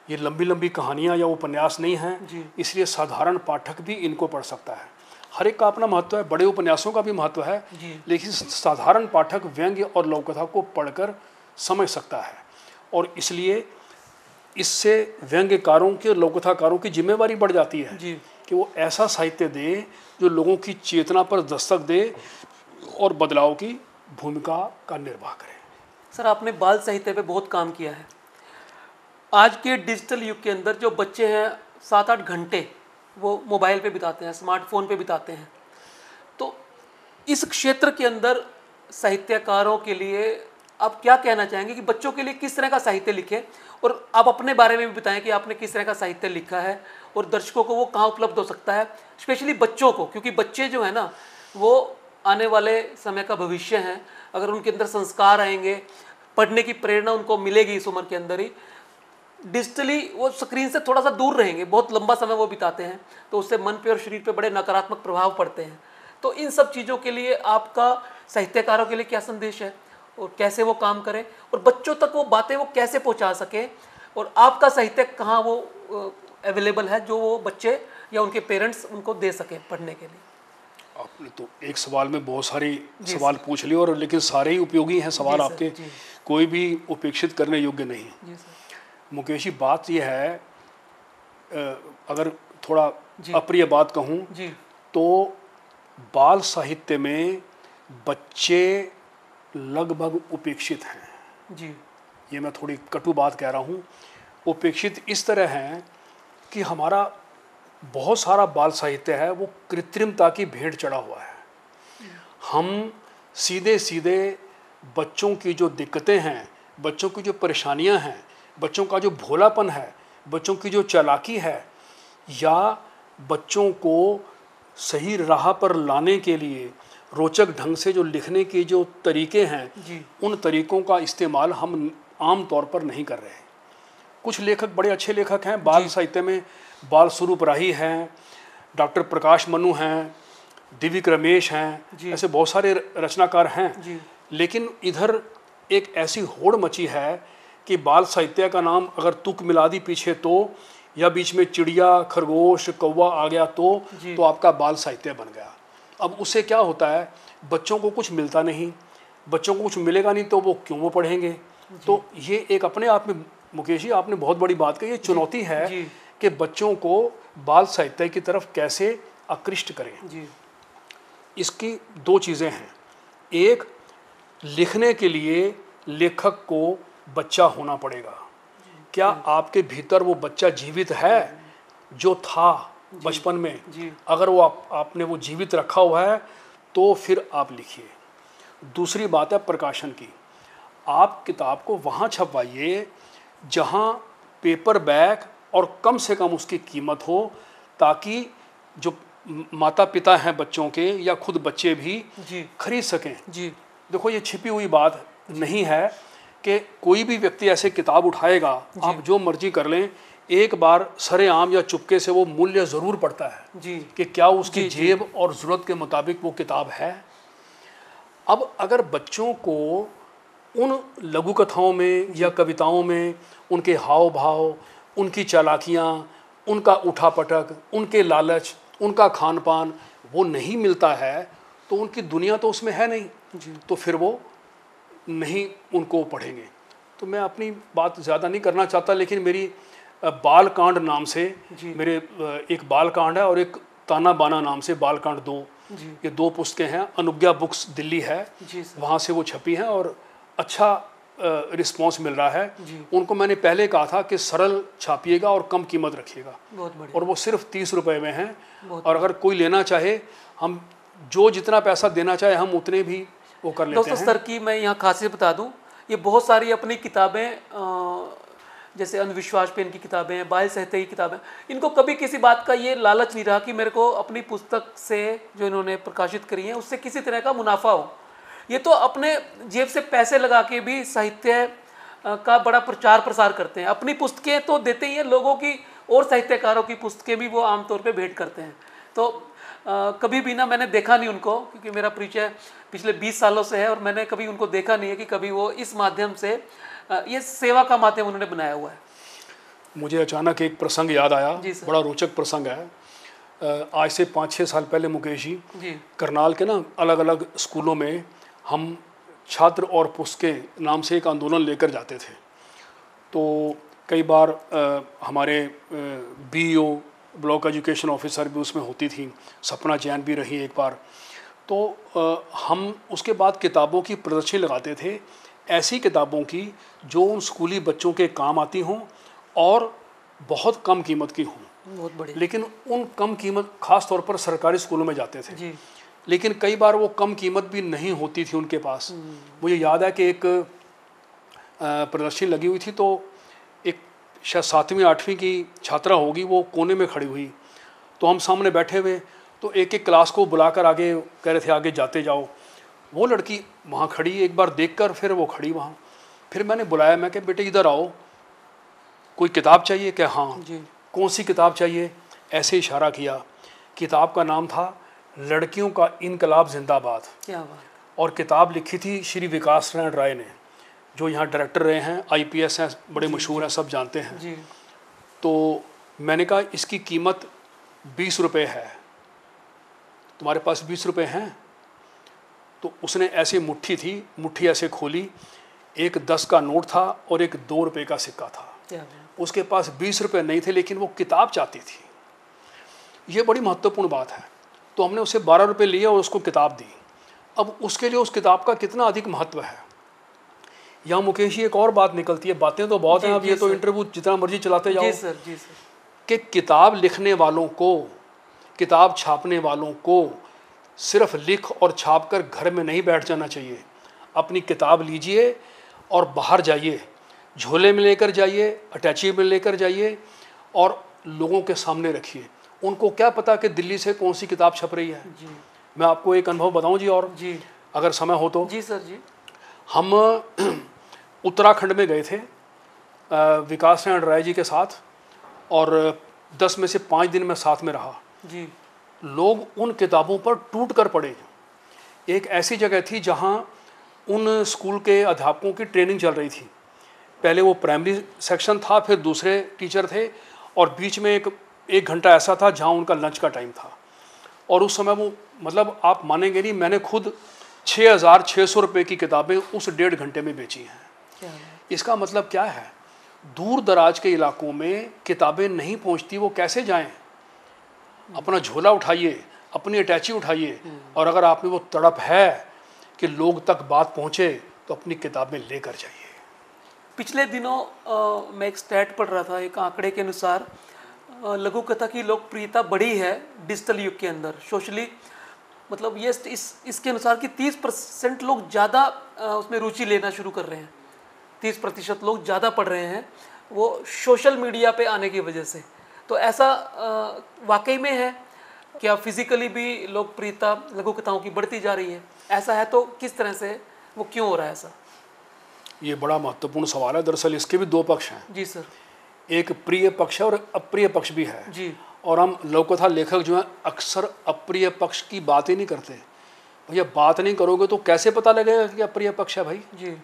ये लंबी लंबी कहानियाँ या उपन्यास नहीं हैं, इसलिए साधारण पाठक भी इनको पढ़ सकता है। हर एक का अपना महत्व है, बड़े उपन्यासों का भी महत्व है, लेकिन साधारण पाठक व्यंग्य और लघुकथा को पढ़कर समझ सकता है। और इसलिए इससे व्यंग्यकारों के, लघुकथाकारों की जिम्मेवारी बढ़ जाती है कि वो ऐसा साहित्य दे जो लोगों की चेतना पर दस्तक दे और बदलाव की भूमिका का निर्वाह करें। सर आपने बाल साहित्य पे बहुत काम किया है। आज के डिजिटल युग के अंदर जो बच्चे हैं 7-8 घंटे वो मोबाइल पे बिताते हैं, स्मार्टफोन पे बिताते हैं। तो इस क्षेत्र के अंदर साहित्यकारों के लिए आप क्या कहना चाहेंगे कि बच्चों के लिए किस तरह का साहित्य लिखें, और आप अपने बारे में भी बताएं कि आपने किस तरह का साहित्य लिखा है और दर्शकों को वो कहाँ उपलब्ध हो सकता है, स्पेशली बच्चों को, क्योंकि बच्चे जो है ना वो आने वाले समय का भविष्य हैं। अगर उनके अंदर संस्कार आएंगे, पढ़ने की प्रेरणा उनको मिलेगी इस उम्र के अंदर ही, डिजिटली वो स्क्रीन से थोड़ा सा दूर रहेंगे, बहुत लंबा समय वो बिताते हैं, तो उससे मन पे और शरीर पे बड़े नकारात्मक प्रभाव पड़ते हैं। तो इन सब चीज़ों के लिए आपका साहित्यकारों के लिए क्या संदेश है, और कैसे वो काम करें, और बच्चों तक वो बातें वो कैसे पहुँचा सकें, और आपका साहित्य कहाँ वो अवेलेबल है जो वो बच्चे या उनके पेरेंट्स उनको दे सकें पढ़ने के लिए? आपने तो एक सवाल में बहुत सारी सवाल पूछ लिए, और लेकिन सारे ही उपयोगी हैं सवाल आपके, कोई भी उपेक्षित करने योग्य नहीं। मुकेश जी बात यह है, अगर थोड़ा अप्रिय बात कहूँ तो बाल साहित्य में बच्चे लगभग उपेक्षित हैं जी। ये मैं थोड़ी कटु बात कह रहा हूँ। उपेक्षित इस तरह हैं कि हमारा बहुत सारा बाल साहित्य है वो कृत्रिमता की भेंट चढ़ा हुआ है। हम सीधे सीधे बच्चों की जो दिक्कतें हैं, बच्चों की जो परेशानियां हैं, बच्चों का जो भोलापन है, बच्चों की जो चालाकी है, या बच्चों को सही राह पर लाने के लिए रोचक ढंग से जो लिखने के जो तरीके हैं, उन तरीकों का इस्तेमाल हम आम तौर पर नहीं कर रहे हैं। कुछ लेखक, बड़े अच्छे लेखक हैं बाल साहित्य में, बाल स्वरूप राही हैं, डॉक्टर प्रकाश मनु हैं, दिव्य रमेश हैं, ऐसे बहुत सारे रचनाकार हैं। लेकिन इधर एक ऐसी होड़ मची है कि बाल साहित्य का नाम अगर तुक मिला दी पीछे तो, या बीच में चिड़िया, खरगोश, कौवा आ गया तो आपका बाल साहित्य बन गया। अब उससे क्या होता है, बच्चों को कुछ मिलता नहीं, बच्चों को कुछ मिलेगा नहीं तो वो क्यों वो पढ़ेंगे। तो ये एक अपने आप में मुकेश जी आपने बहुत बड़ी बात कही, ये चुनौती है कि बच्चों को बाल साहित्य की तरफ कैसे आकृष्ट करें जी। इसकी दो चीज़ें हैं, एक लिखने के लिए लेखक को बच्चा होना पड़ेगा, क्या आपके भीतर वो बच्चा जीवित है जो था बचपन में, अगर वो आपने वो जीवित रखा हुआ है तो फिर आप लिखिए। दूसरी बात है प्रकाशन की, आप किताब को वहाँ छपवाइए जहाँ पेपर बैक और कम से कम उसकी कीमत हो, ताकि जो माता पिता हैं बच्चों के या खुद बच्चे भी खरीद सकें जी। देखो ये छिपी हुई बात नहीं है कि कोई भी व्यक्ति ऐसे किताब उठाएगा, आप जो मर्जी कर लें, एक बार सरेआम या चुपके से वो मूल्य ज़रूर पड़ता है जी कि क्या उसकी जेब और ज़रूरत के मुताबिक वो किताब है। अब अगर बच्चों को उन लघु कथाओं में या कविताओं में उनके हाव भाव, उनकी चालाकियाँ, उनका उठा पटक, उनके लालच, उनका खान पान वो नहीं मिलता है तो उनकी दुनिया तो उसमें है नहीं, तो फिर वो नहीं उनको पढ़ेंगे। तो मैं अपनी बात ज़्यादा नहीं करना चाहता, लेकिन मेरी बालकांड नाम से मेरे एक बालकांड है और एक ताना बाना नाम से बालकांड 2, ये 2 पुस्तकें हैं। अनुज्ञा बुक्स दिल्ली है, वहाँ से वो छपी हैं और अच्छा रिस्पॉन्स मिल रहा है। उनको मैंने पहले कहा था कि सरल छापिएगा और कम कीमत रखिएगा, और वो सिर्फ 30 रुपये में हैं, और अगर कोई लेना चाहे हम जो जितना पैसा देना चाहे हम उतने भी वो कर लेते हैं। दोस्तों सर की मैं यहाँ खासियत बता दूँ, ये बहुत सारी अपनी किताबें जैसे अंधविश्वास पे इनकी किताबें हैं, बाल साहित्य की किताबें, इनको कभी किसी बात का ये लालच नहीं रहा कि मेरे को अपनी पुस्तक से जो इन्होंने प्रकाशित करी है उससे किसी तरह का मुनाफा हो। ये तो अपने जेब से पैसे लगा के भी साहित्य का बड़ा प्रचार प्रसार करते हैं, अपनी पुस्तकें तो देते ही हैं लोगों की, और साहित्यकारों की पुस्तकें भी वो आमतौर पे भेंट करते हैं। तो कभी भी ना मैंने देखा नहीं उनको, क्योंकि मेरा परिचय पिछले 20 सालों से है और मैंने कभी उनको देखा नहीं है कि कभी वो इस माध्यम से ये सेवा का माध्यम उन्होंने बनाया हुआ है। मुझे अचानक एक प्रसंग याद आया, बड़ा रोचक प्रसंग है। आज से 5-6 साल पहले मुकेश जी, करनाल के ना अलग अलग स्कूलों में हम छात्र और पुस्तकें नाम से एक आंदोलन लेकर जाते थे। तो कई बार हमारे बीईओ ब्लॉक एजुकेशन ऑफिसर भी उसमें होती थी, सपना जैन भी रही एक बार। तो हम उसके बाद किताबों की प्रदर्शनी लगाते थे, ऐसी किताबों की जो उन स्कूली बच्चों के काम आती हों और बहुत कम कीमत की हों, बहुत बड़ी। लेकिन उन कम कीमत ख़ास तौर पर सरकारी स्कूलों में जाते थे जी। लेकिन कई बार वो कम कीमत भी नहीं होती थी उनके पास। मुझे याद है कि एक प्रदर्शनी लगी हुई थी, तो एक शायद 7वीं 8वीं की छात्रा होगी, वो कोने में खड़ी हुई, तो हम सामने बैठे हुए, तो एक एक क्लास को बुलाकर आगे कह रहे थे आगे जाते जाओ। वो लड़की वहाँ खड़ी, एक बार देखकर फिर वो खड़ी वहाँ, फिर मैंने बुलाया, मैं कह बेटे इधर आओ, कोई किताब चाहिए? क्या हाँ। कौन सी किताब चाहिए? ऐसे इशारा किया। किताब का नाम था लड़कियों का इनकलाब जिंदाबाद, क्या बात। और किताब लिखी थी श्री विकास नारायण राय ने, जो यहाँ डायरेक्टर रहे हैं, आईपीएस हैं, बड़े मशहूर हैं, सब जानते हैं जी। तो मैंने कहा इसकी कीमत 20 रुपये है, तुम्हारे पास 20 रुपये हैं? तो उसने ऐसे मुट्ठी थी, मुट्ठी ऐसे खोली, एक 10 का नोट था और एक 2 रुपये का सिक्का था। उसके पास 20 रुपये नहीं थे, लेकिन वो किताब चाहती थी। ये बड़ी महत्वपूर्ण बात है। तो हमने उसे 12 रुपये लिए और उसको किताब दी। अब उसके लिए उस किताब का कितना अधिक महत्व है। यहाँ मुकेश जी एक और बात निकलती है, बातें तो बहुत हैं, अब ये तो इंटरव्यू जितना मर्जी चलाते जाओ जी सर। कि किताब लिखने वालों को, किताब छापने वालों को सिर्फ लिख और छाप कर घर में नहीं बैठ जाना चाहिए। अपनी किताब लीजिए और बाहर जाइए, झोले में लेकर जाइए, अटैची में लेकर जाइए और लोगों के सामने रखिए। उनको क्या पता कि दिल्ली से कौन सी किताब छप रही है जी। मैं आपको एक अनुभव बताऊं जी, और जी अगर समय हो तो जी सर जी। हम उत्तराखंड में गए थे विकास नारायण राय जी के साथ, और 10 में से 5 दिन मैं साथ में रहा जी। लोग उन किताबों पर टूट कर पड़े। एक ऐसी जगह थी जहां उन स्कूल के अध्यापकों की ट्रेनिंग चल रही थी। पहले वो प्राइमरी सेक्शन था, फिर दूसरे टीचर थे, और बीच में एक घंटा ऐसा था जहाँ उनका लंच का टाइम था। और उस समय वो, मतलब आप मानेंगे नहीं, मैंने खुद 6,600 रुपये की किताबें उस 1.5 घंटे में बेची हैं। इसका मतलब क्या है, दूर दराज के इलाकों में किताबें नहीं पहुंचती, वो कैसे जाएं? अपना झोला उठाइए, अपनी अटैची उठाइए, और अगर आप में वो तड़प है कि लोग तक बात पहुंचे तो अपनी किताबें लेकर जाइए। पिछले दिनों मैं एक स्टैट पढ़ रहा था, एक आंकड़े के अनुसार लघु कथा की लोकप्रियता बढ़ी है डिजिटल युग के अंदर, सोशली मतलब ये इसके अनुसार कि 30% लोग ज़्यादा उसमें रुचि लेना शुरू कर रहे हैं, 30% लोग ज़्यादा पढ़ रहे हैं वो सोशल मीडिया पे आने की वजह से। तो ऐसा वाकई में है क्या, फिजिकली भी लोकप्रियता लघु कथाओं की बढ़ती जा रही है? ऐसा है तो किस तरह से, वो क्यों हो रहा है ऐसा? ये बड़ा महत्वपूर्ण सवाल है। दरअसल इसके भी दो पक्ष हैं जी सर, एक प्रिय पक्ष है और अप्रिय पक्ष भी है जी। और हम लोककथा लेखक जो हैं अक्सर अप्रिय पक्ष की बात ही नहीं करते। भैया बात नहीं करोगे तो कैसे पता लगेगा कि अप्रिय पक्ष है भाई जी।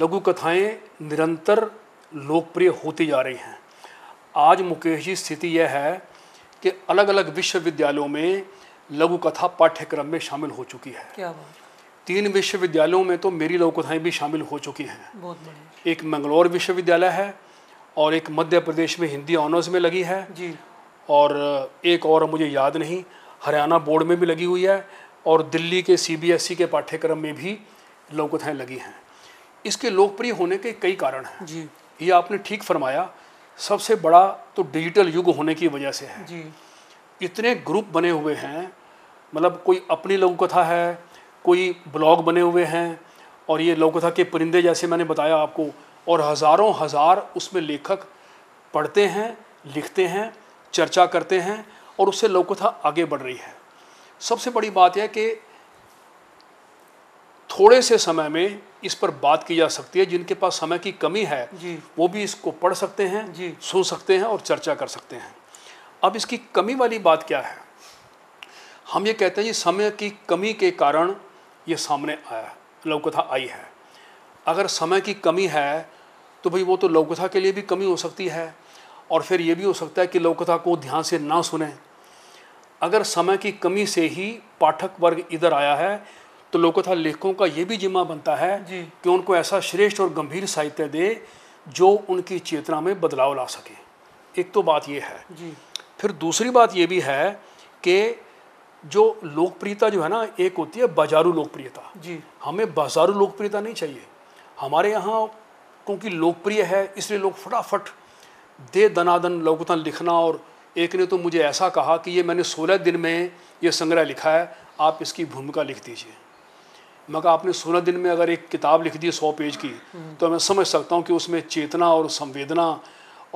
लघु कथाएं निरंतर लोकप्रिय होती जा रही हैं। आज मुकेश जी स्थिति यह है कि अलग अलग विश्वविद्यालयों में लघु कथा पाठ्यक्रम में शामिल हो चुकी है। क्या बात, 3 विश्वविद्यालयों में तो मेरी लघु कथाएँ भी शामिल हो चुकी हैं। बहुत बढ़िया। एक मंगलौर विश्वविद्यालय है और एक मध्य प्रदेश में हिंदी ऑनर्स में लगी है जी, और एक और मुझे याद नहीं, हरियाणा बोर्ड में भी लगी हुई है, और दिल्ली के सीबीएसई के पाठ्यक्रम में भी लघु कथाएँ लगी हैं। इसके लोकप्रिय होने के कई कारण हैं जी। ये आपने ठीक फरमाया, सबसे बड़ा तो डिजिटल युग होने की वजह से है जी। इतने ग्रुप बने हुए हैं, मतलब कोई अपनी लघु कथा है, कोई ब्लॉग बने हुए हैं, और ये लोककथा के परिंदे जैसे मैंने बताया आपको, और हज़ारों हज़ार उसमें लेखक पढ़ते हैं, लिखते हैं, चर्चा करते हैं, और उससे लोककथा आगे बढ़ रही है। सबसे बड़ी बात यह कि थोड़े से समय में इस पर बात की जा सकती है। जिनके पास समय की कमी है वो भी इसको पढ़ सकते हैं जी, सुन सकते हैं और चर्चा कर सकते हैं। अब इसकी कमी वाली बात क्या है, हम ये कहते हैं कि समय की कमी के कारण ये सामने आया, लघुकथा आई है। अगर समय की कमी है तो भाई वो तो लघुकथा के लिए भी कमी हो सकती है, और फिर ये भी हो सकता है कि लघुकथा को ध्यान से ना सुने। अगर समय की कमी से ही पाठक वर्ग इधर आया है तो लघुकथा लेखकों का ये भी जिम्मा बनता है कि उनको ऐसा श्रेष्ठ और गंभीर साहित्य दे जो उनकी चेतना में बदलाव ला सके। एक तो बात ये है जी। फिर दूसरी बात ये भी है कि जो लोकप्रियता जो है ना, एक होती है बाजारू लोकप्रियता जी। हमें बाजारू लोकप्रियता नहीं चाहिए। हमारे यहाँ क्योंकि लोकप्रिय है इसलिए लोग फटाफट दे दनादन लघुकथा लिखना। और एक ने तो मुझे ऐसा कहा कि ये मैंने 16 दिन में ये संग्रह लिखा है, आप इसकी भूमिका लिख दीजिए। मैं कहा आपने 16 दिन में अगर एक किताब लिख दी 100 पेज की तो मैं समझ सकता हूँ कि उसमें चेतना और संवेदना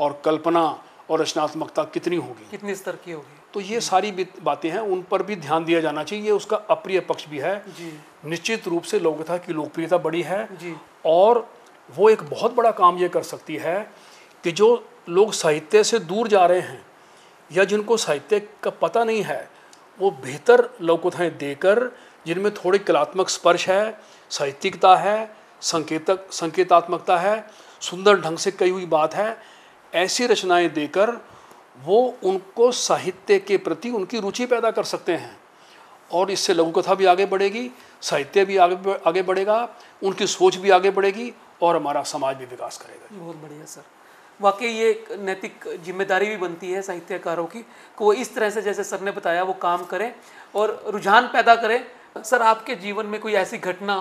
और कल्पना और रचनात्मकता कितनी होगी, कितने स्तर की होगी। तो ये सारी बातें हैं, उन पर भी ध्यान दिया जाना चाहिए। ये उसका अप्रिय पक्ष भी है। निश्चित रूप से लोककथा की लोकप्रियता बढ़ी है जी। और वो एक बहुत बड़ा काम ये कर सकती है कि जो लोग साहित्य से दूर जा रहे हैं या जिनको साहित्य का पता नहीं है, वो बेहतर लोककथाएँ देकर जिनमें थोड़ी कलात्मक स्पर्श है, साहित्यिकता है, संकेतात्मकता है, सुंदर ढंग से कही हुई बात है, ऐसी रचनाएं देकर वो उनको साहित्य के प्रति उनकी रुचि पैदा कर सकते हैं। और इससे लघुकथा भी आगे बढ़ेगी, साहित्य भी आगे बढ़ेगा, उनकी सोच भी आगे बढ़ेगी, और हमारा समाज भी विकास करेगा। बहुत बढ़िया सर, वाकई ये एक नैतिक जिम्मेदारी भी बनती है साहित्यकारों की कि वो इस तरह से जैसे सर ने बताया वो काम करें और रुझान पैदा करें। सर आपके जीवन में कोई ऐसी घटना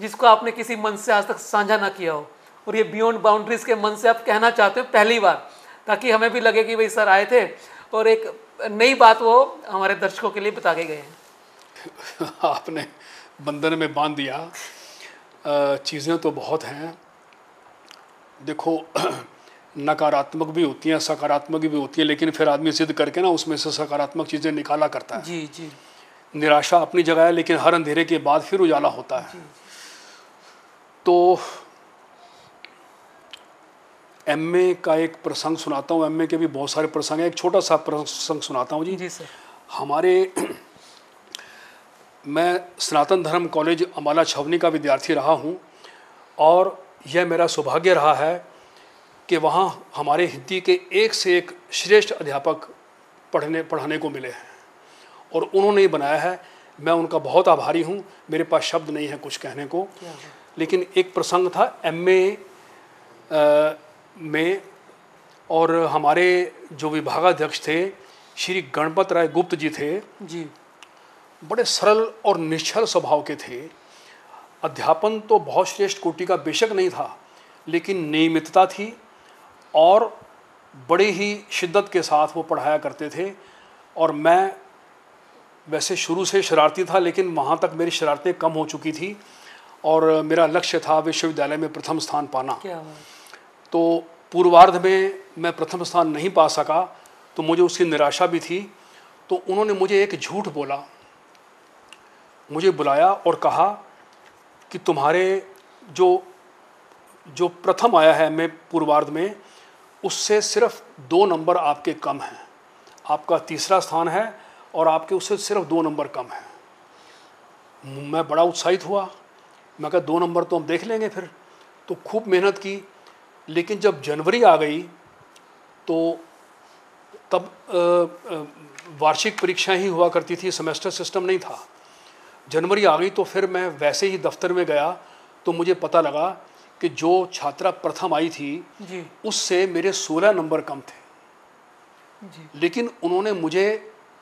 जिसको आपने किसी मंच से आज तक साझा ना किया हो और ये बियॉन्ड बाउंड्रीज के मन से आप कहना चाहते हो पहली बार, ताकि हमें भी लगे कि भाई सर आए थे और एक नई बात वो हमारे दर्शकों के लिए बता के गए हैं। आपने बंधन में बांध दिया। चीज़ें तो बहुत हैं, देखो नकारात्मक भी होती हैं, सकारात्मक भी होती हैं, लेकिन फिर आदमी जिद करके ना उसमें से सकारात्मक चीज़ें निकाला करता है जी। जी निराशा अपनी जगह है, लेकिन हर अंधेरे के बाद फिर उजाला होता है। तो एमए का एक प्रसंग सुनाता हूँ, एमए के भी बहुत सारे प्रसंग हैं, एक छोटा सा प्रसंग सुनाता हूँ जी। जी सर। मैं सनातन धर्म कॉलेज अम्बाला छावनी का विद्यार्थी रहा हूँ, और यह मेरा सौभाग्य रहा है कि वहाँ हमारे हिंदी के एक से एक श्रेष्ठ अध्यापक पढ़ाने को मिले हैं, और उन्होंने ही बनाया है मैं उनका बहुत आभारी हूँ, मेरे पास शब्द नहीं है कुछ कहने को। लेकिन एक प्रसंग था एमए में, और हमारे जो विभागाध्यक्ष थे श्री गणपत राय गुप्त जी थे जी, बड़े सरल और निश्चल स्वभाव के थे। अध्यापन तो बहुत श्रेष्ठ कोटि का बेशक नहीं था, लेकिन नियमितता थी और बड़े ही शिद्दत के साथ वो पढ़ाया करते थे। और मैं वैसे शुरू से शरारती था, लेकिन वहाँ तक मेरी शरारतें कम हो चुकी थी और मेरा लक्ष्य था विश्वविद्यालय में प्रथम स्थान पाना। तो पूर्वार्ध में मैं प्रथम स्थान नहीं पा सका, तो मुझे उसकी निराशा भी थी। तो उन्होंने मुझे एक झूठ बोला, मुझे बुलाया और कहा कि तुम्हारे जो जो प्रथम आया है मैं पूर्वार्ध में, उससे सिर्फ 2 नंबर आपके कम हैं, आपका तीसरा स्थान है और आपके उससे सिर्फ 2 नंबर कम हैं। मैं बड़ा उत्साहित हुआ, मैं कहा 2 नंबर तो हम देख लेंगे फिर। तो खूब मेहनत की, लेकिन जब जनवरी आ गई तो तब वार्षिक परीक्षाएं ही हुआ करती थी, सेमेस्टर सिस्टम नहीं था। जनवरी आ गई तो फिर मैं वैसे ही दफ्तर में गया, तो मुझे पता लगा कि जो छात्रा प्रथम आई थी जी, उससे मेरे 16 नंबर कम थे जी। लेकिन उन्होंने मुझे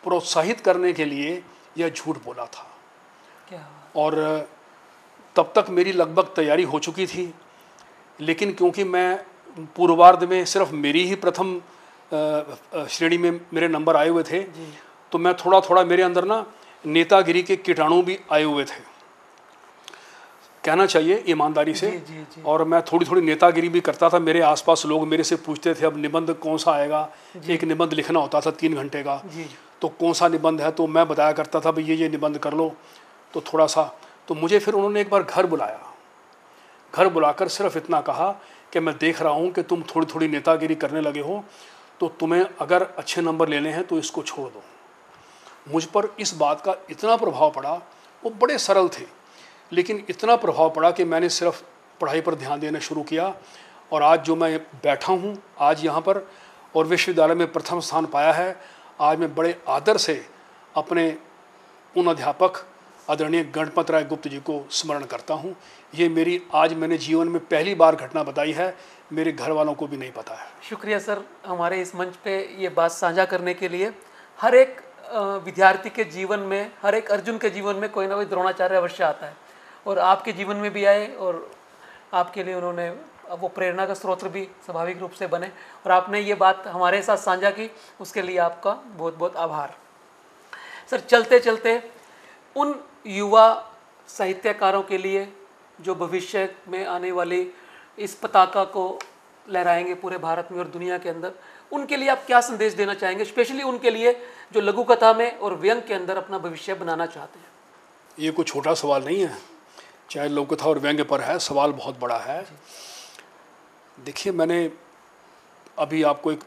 प्रोत्साहित करने के लिए यह झूठ बोला था क्या? और तब तक मेरी लगभग तैयारी हो चुकी थी, लेकिन क्योंकि मैं पूर्वार्ध में सिर्फ मेरी ही प्रथम श्रेणी में मेरे नंबर आए हुए थे, तो मैं थोड़ा थोड़ा मेरे अंदर ना नेतागिरी के कीटाणु भी आए हुए थे, कहना चाहिए ईमानदारी से जी, जी, जी। और मैं थोड़ी थोड़ी नेतागिरी भी करता था। मेरे आसपास लोग मेरे से पूछते थे अब निबंध कौन सा आएगा, एक निबंध लिखना होता था 3 घंटे का, तो कौन सा निबंध है, तो मैं बताया करता था भाई ये निबंध कर लो। तो थोड़ा सा तो मुझे फिर उन्होंने एक बार घर बुलाया, घर बुलाकर सिर्फ इतना कहा कि मैं देख रहा हूँ कि तुम थोड़ी थोड़ी नेतागिरी करने लगे हो, तो तुम्हें अगर अच्छे नंबर लेने हैं तो इसको छोड़ दो। मुझ पर इस बात का इतना प्रभाव पड़ा, वो बड़े सरल थे लेकिन इतना प्रभाव पड़ा कि मैंने सिर्फ पढ़ाई पर ध्यान देना शुरू किया। और आज जो मैं बैठा हूँ आज यहाँ पर और विश्वविद्यालय में प्रथम स्थान पाया है, आज मैं बड़े आदर से अपने उन अध्यापक आदरणीय गणपत राय गुप्त जी को स्मरण करता हूँ। ये मेरी आज मैंने जीवन में पहली बार घटना बताई है, मेरे घर वालों को भी नहीं पता है। शुक्रिया सर हमारे इस मंच पे ये बात साझा करने के लिए। हर एक विद्यार्थी के जीवन में, हर एक अर्जुन के जीवन में कोई ना कोई द्रोणाचार्य अवश्य आता है, और आपके जीवन में भी आए और आपके लिए उन्होंने वो प्रेरणा का स्रोत भी स्वाभाविक रूप से बने, और आपने ये बात हमारे साथ साझा की, उसके लिए आपका बहुत बहुत आभार। सर चलते चलते उन युवा साहित्यकारों के लिए जो भविष्य में आने वाली इस पताका को लहराएंगे पूरे भारत में और दुनिया के अंदर, उनके लिए आप क्या संदेश देना चाहेंगे, स्पेशली उनके लिए जो लघु कथा में और व्यंग के अंदर अपना भविष्य बनाना चाहते हैं? ये कोई छोटा सवाल नहीं है, चाहे लघु कथा और व्यंग पर है, सवाल बहुत बड़ा है। देखिए मैंने अभी आपको एक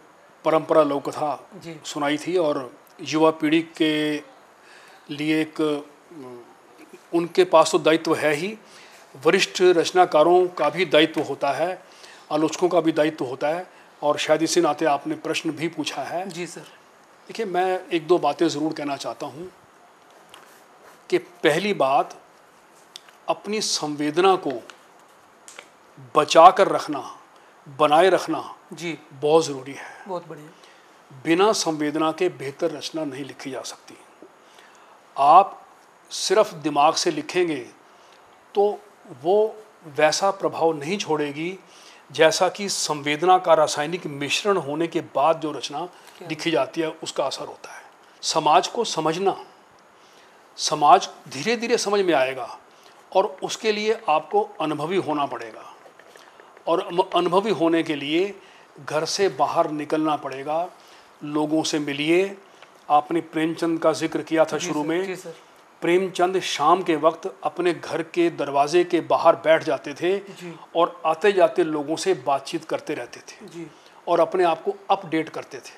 परंपरा लघु कथा सुनाई थी, और युवा पीढ़ी के लिए एक उनके पास तो दायित्व है ही, वरिष्ठ रचनाकारों का भी दायित्व होता है, आलोचकों का भी दायित्व होता है, और शायद इसी नाते आपने प्रश्न भी पूछा है जी। सर देखिए मैं 1-2 बातें ज़रूर कहना चाहता हूँ कि पहली बात, अपनी संवेदना को बचा कर रखना, बनाए रखना जी बहुत ज़रूरी है, बहुत बढ़िया। बिना संवेदना के बेहतर रचना नहीं लिखी जा सकती। आप सिर्फ दिमाग से लिखेंगे तो वो वैसा प्रभाव नहीं छोड़ेगी जैसा कि संवेदना का रासायनिक मिश्रण होने के बाद जो रचना लिखी जाती है उसका असर होता है। समाज को समझना, समाज धीरे धीरे समझ में आएगा और उसके लिए आपको अनुभवी होना पड़ेगा, और अनुभवी होने के लिए घर से बाहर निकलना पड़ेगा, लोगों से मिलिए। आपने प्रेमचंद का जिक्र किया था शुरू में, प्रेमचंद शाम के वक्त अपने घर के दरवाजे के बाहर बैठ जाते थे और आते जाते लोगों से बातचीत करते रहते थे जी। और अपने आप को अपडेट करते थे,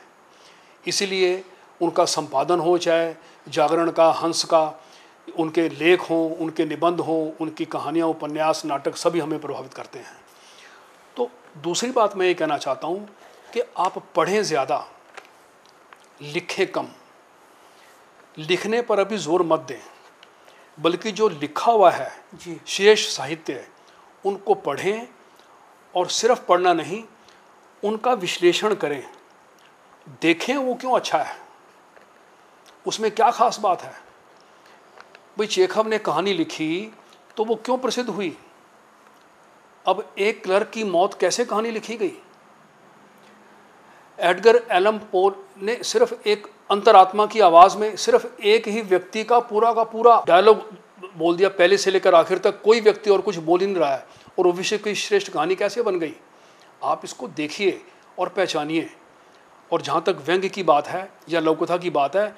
इसीलिए उनका संपादन हो, चाहे जागरण का, हंस का, उनके लेख हों, उनके निबंध हों, उनकी कहानियाँ, उपन्यास, नाटक सभी हमें प्रभावित करते हैं। तो दूसरी बात मैं ये कहना चाहता हूँ कि आप पढ़ें ज़्यादा, लिखें कम। लिखने पर अभी जोर मत दें, बल्कि जो लिखा हुआ है श्रेष्ठ साहित्य उनको पढ़ें और सिर्फ पढ़ना नहीं, उनका विश्लेषण करें, देखें वो क्यों अच्छा है, उसमें क्या खास बात है। भाई चेखव ने कहानी लिखी तो वो क्यों प्रसिद्ध हुई? अब एक क्लर्क की मौत कैसे कहानी लिखी गई? एडगर एलन पोल ने सिर्फ एक अंतरात्मा की आवाज़ में सिर्फ एक ही व्यक्ति का पूरा डायलॉग बोल दिया, पहले से लेकर आखिर तक कोई व्यक्ति और कुछ बोल ही नहीं रहा है, और वो विश्व की श्रेष्ठ कहानी कैसे बन गई? आप इसको देखिए और पहचानिए। और जहाँ तक व्यंग्य की बात है या लघुकथा की बात है,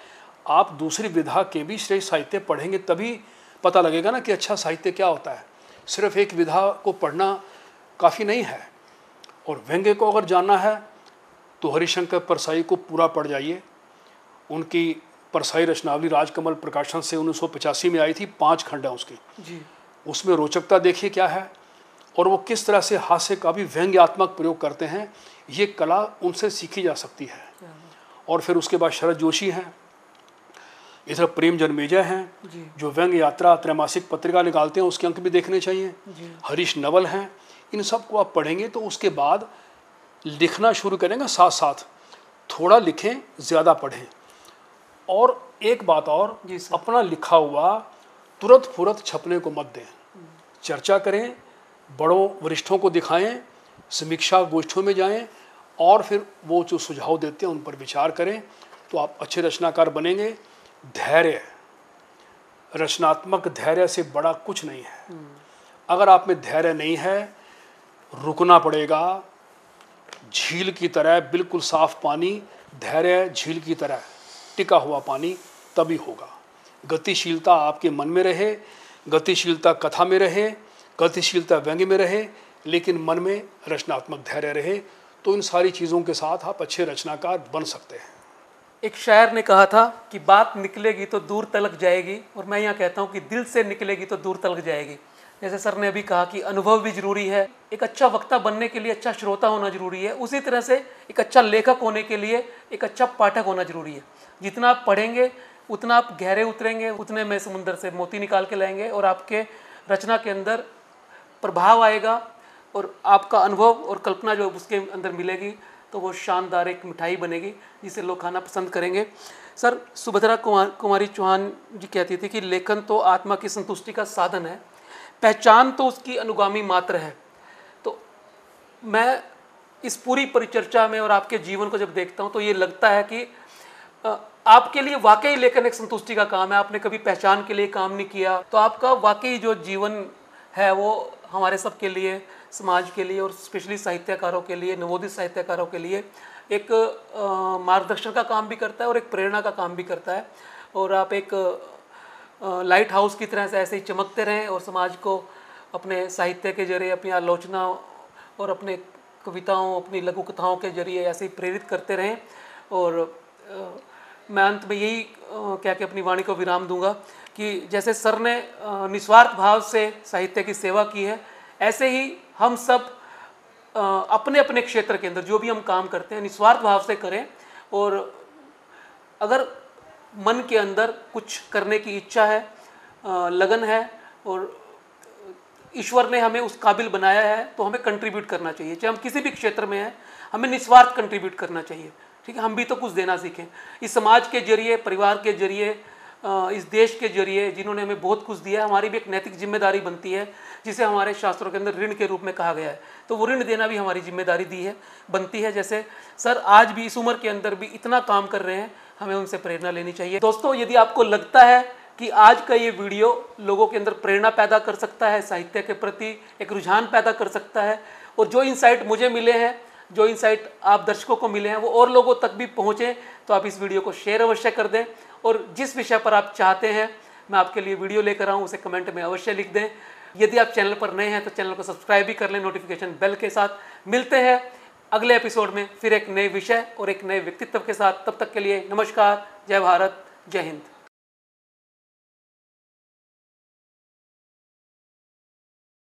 आप दूसरी विधा के भी श्रेष्ठ साहित्य पढ़ेंगे तभी पता लगेगा ना कि अच्छा साहित्य क्या होता है। सिर्फ एक विधा को पढ़ना काफ़ी नहीं है। और व्यंग्य को अगर जानना है तो हरिशंकर परसाई को पूरा पढ़ जाइए। उनकी परसाई रचनावली राजकमल प्रकाशन से 1985 में आई थी, 5 खंड हैं उसकी जी। उसमें रोचकता देखिए क्या है, और वो किस तरह से हास्य का भी व्यंग्यात्मक प्रयोग करते हैं, ये कला उनसे सीखी जा सकती है। और फिर उसके बाद शरद जोशी हैं, इधर प्रेम जन्मेजय हैं जो व्यंग यात्रा त्रैमासिक पत्रिका निकालते हैं, उसके अंक भी देखने चाहिए। हरीश नवल हैं। इन सब को आप पढ़ेंगे तो उसके बाद लिखना शुरू करेंगे, साथ साथ थोड़ा लिखें, ज़्यादा पढ़ें। और एक बात और, अपना लिखा हुआ तुरंत फुरत छपने को मत दें। चर्चा करें, बड़ों वरिष्ठों को दिखाएं, समीक्षा गोष्ठियों में जाएं और फिर वो जो सुझाव देते हैं उन पर विचार करें, तो आप अच्छे रचनाकार बनेंगे। धैर्य, रचनात्मक धैर्य से बड़ा कुछ नहीं है। अगर आप में धैर्य नहीं है, रुकना पड़ेगा। झील की तरह बिल्कुल साफ पानी, धैर्य झील की तरह टिका हुआ पानी, तभी होगा। गतिशीलता आपके मन में रहे, गतिशीलता कथा में रहे, गतिशीलता व्यंग्य में रहे, लेकिन मन में रचनात्मक धैर्य रहे, तो इन सारी चीज़ों के साथ आप अच्छे रचनाकार बन सकते हैं। एक शायर ने कहा था कि बात निकलेगी तो दूर तलक जाएगी, और मैं यहाँ कहता हूँ कि दिल से निकलेगी तो दूर तलक जाएगी। जैसे सर ने अभी कहा कि अनुभव भी जरूरी है, एक अच्छा वक्ता बनने के लिए अच्छा श्रोता होना जरूरी है, उसी तरह से एक अच्छा लेखक होने के लिए एक अच्छा पाठक होना जरूरी है। जितना आप पढ़ेंगे उतना आप गहरे उतरेंगे, उतने में समुंदर से मोती निकाल के लाएंगे, और आपके रचना के अंदर प्रभाव आएगा, और आपका अनुभव और कल्पना जो उसके अंदर मिलेगी तो वो शानदार एक मिठाई बनेगी जिसे लोग खाना पसंद करेंगे। सर, सुभद्रा कुमारी चौहान जी कहती थी कि लेखन तो आत्मा की संतुष्टि का साधन है, पहचान तो उसकी अनुगामी मात्र है। तो मैं इस पूरी परिचर्चा में और आपके जीवन को जब देखता हूँ तो ये लगता है कि आपके लिए वाकई लेखन एक संतुष्टि का काम है। आपने कभी पहचान के लिए काम नहीं किया, तो आपका वाकई जो जीवन है वो हमारे सब के लिए, समाज के लिए और स्पेशली साहित्यकारों के लिए, नवोदित साहित्यकारों के लिए एक मार्गदर्शन का काम भी करता है और एक प्रेरणा का काम भी करता है। और आप एक लाइट हाउस की तरह से ऐसे ही चमकते रहें और समाज को अपने साहित्य के जरिए, अपनी आलोचना और अपने कविताओं, अपनी लघु कथाओं के जरिए ऐसे ही प्रेरित करते रहें। और मैं अंत में यही कह के अपनी वाणी को विराम दूंगा कि जैसे सर ने निस्वार्थ भाव से साहित्य की सेवा की है, ऐसे ही हम सब अपने अपने क्षेत्र के अंदर जो भी हम काम करते हैं निस्वार्थ भाव से करें। और अगर मन के अंदर कुछ करने की इच्छा है, लगन है और ईश्वर ने हमें उस काबिल बनाया है, तो हमें कंट्रीब्यूट करना चाहिए। चाहे हम किसी भी क्षेत्र में हैं, हमें निस्वार्थ कंट्रीब्यूट करना चाहिए। ठीक है, हम भी तो कुछ देना सीखें, इस समाज के जरिए, परिवार के जरिए, इस देश के जरिए जिन्होंने हमें बहुत कुछ दिया है, हमारी भी एक नैतिक जिम्मेदारी बनती है, जिसे हमारे शास्त्रों के अंदर ऋण के रूप में कहा गया है। तो वो ऋण देना भी हमारी जिम्मेदारी दी है, बनती है। जैसे सर आज भी इस उम्र के अंदर भी इतना काम कर रहे हैं, हमें उनसे प्रेरणा लेनी चाहिए। दोस्तों, यदि आपको लगता है कि आज का ये वीडियो लोगों के अंदर प्रेरणा पैदा कर सकता है, साहित्य के प्रति एक रुझान पैदा कर सकता है, और जो इनसाइट मुझे मिले हैं, जो इनसाइट आप दर्शकों को मिले हैं, वो और लोगों तक भी पहुँचें, तो आप इस वीडियो को शेयर अवश्य कर दें। और जिस विषय पर आप चाहते हैं मैं आपके लिए वीडियो लेकर आऊँ, उसे कमेंट में अवश्य लिख दें। यदि आप चैनल पर नए हैं तो चैनल को सब्सक्राइब भी कर लें नोटिफिकेशन बेल के साथ। मिलते हैं अगले एपिसोड में फिर एक नए विषय और एक नए व्यक्तित्व के साथ। तब तक के लिए नमस्कार, जय भारत, जय हिंद।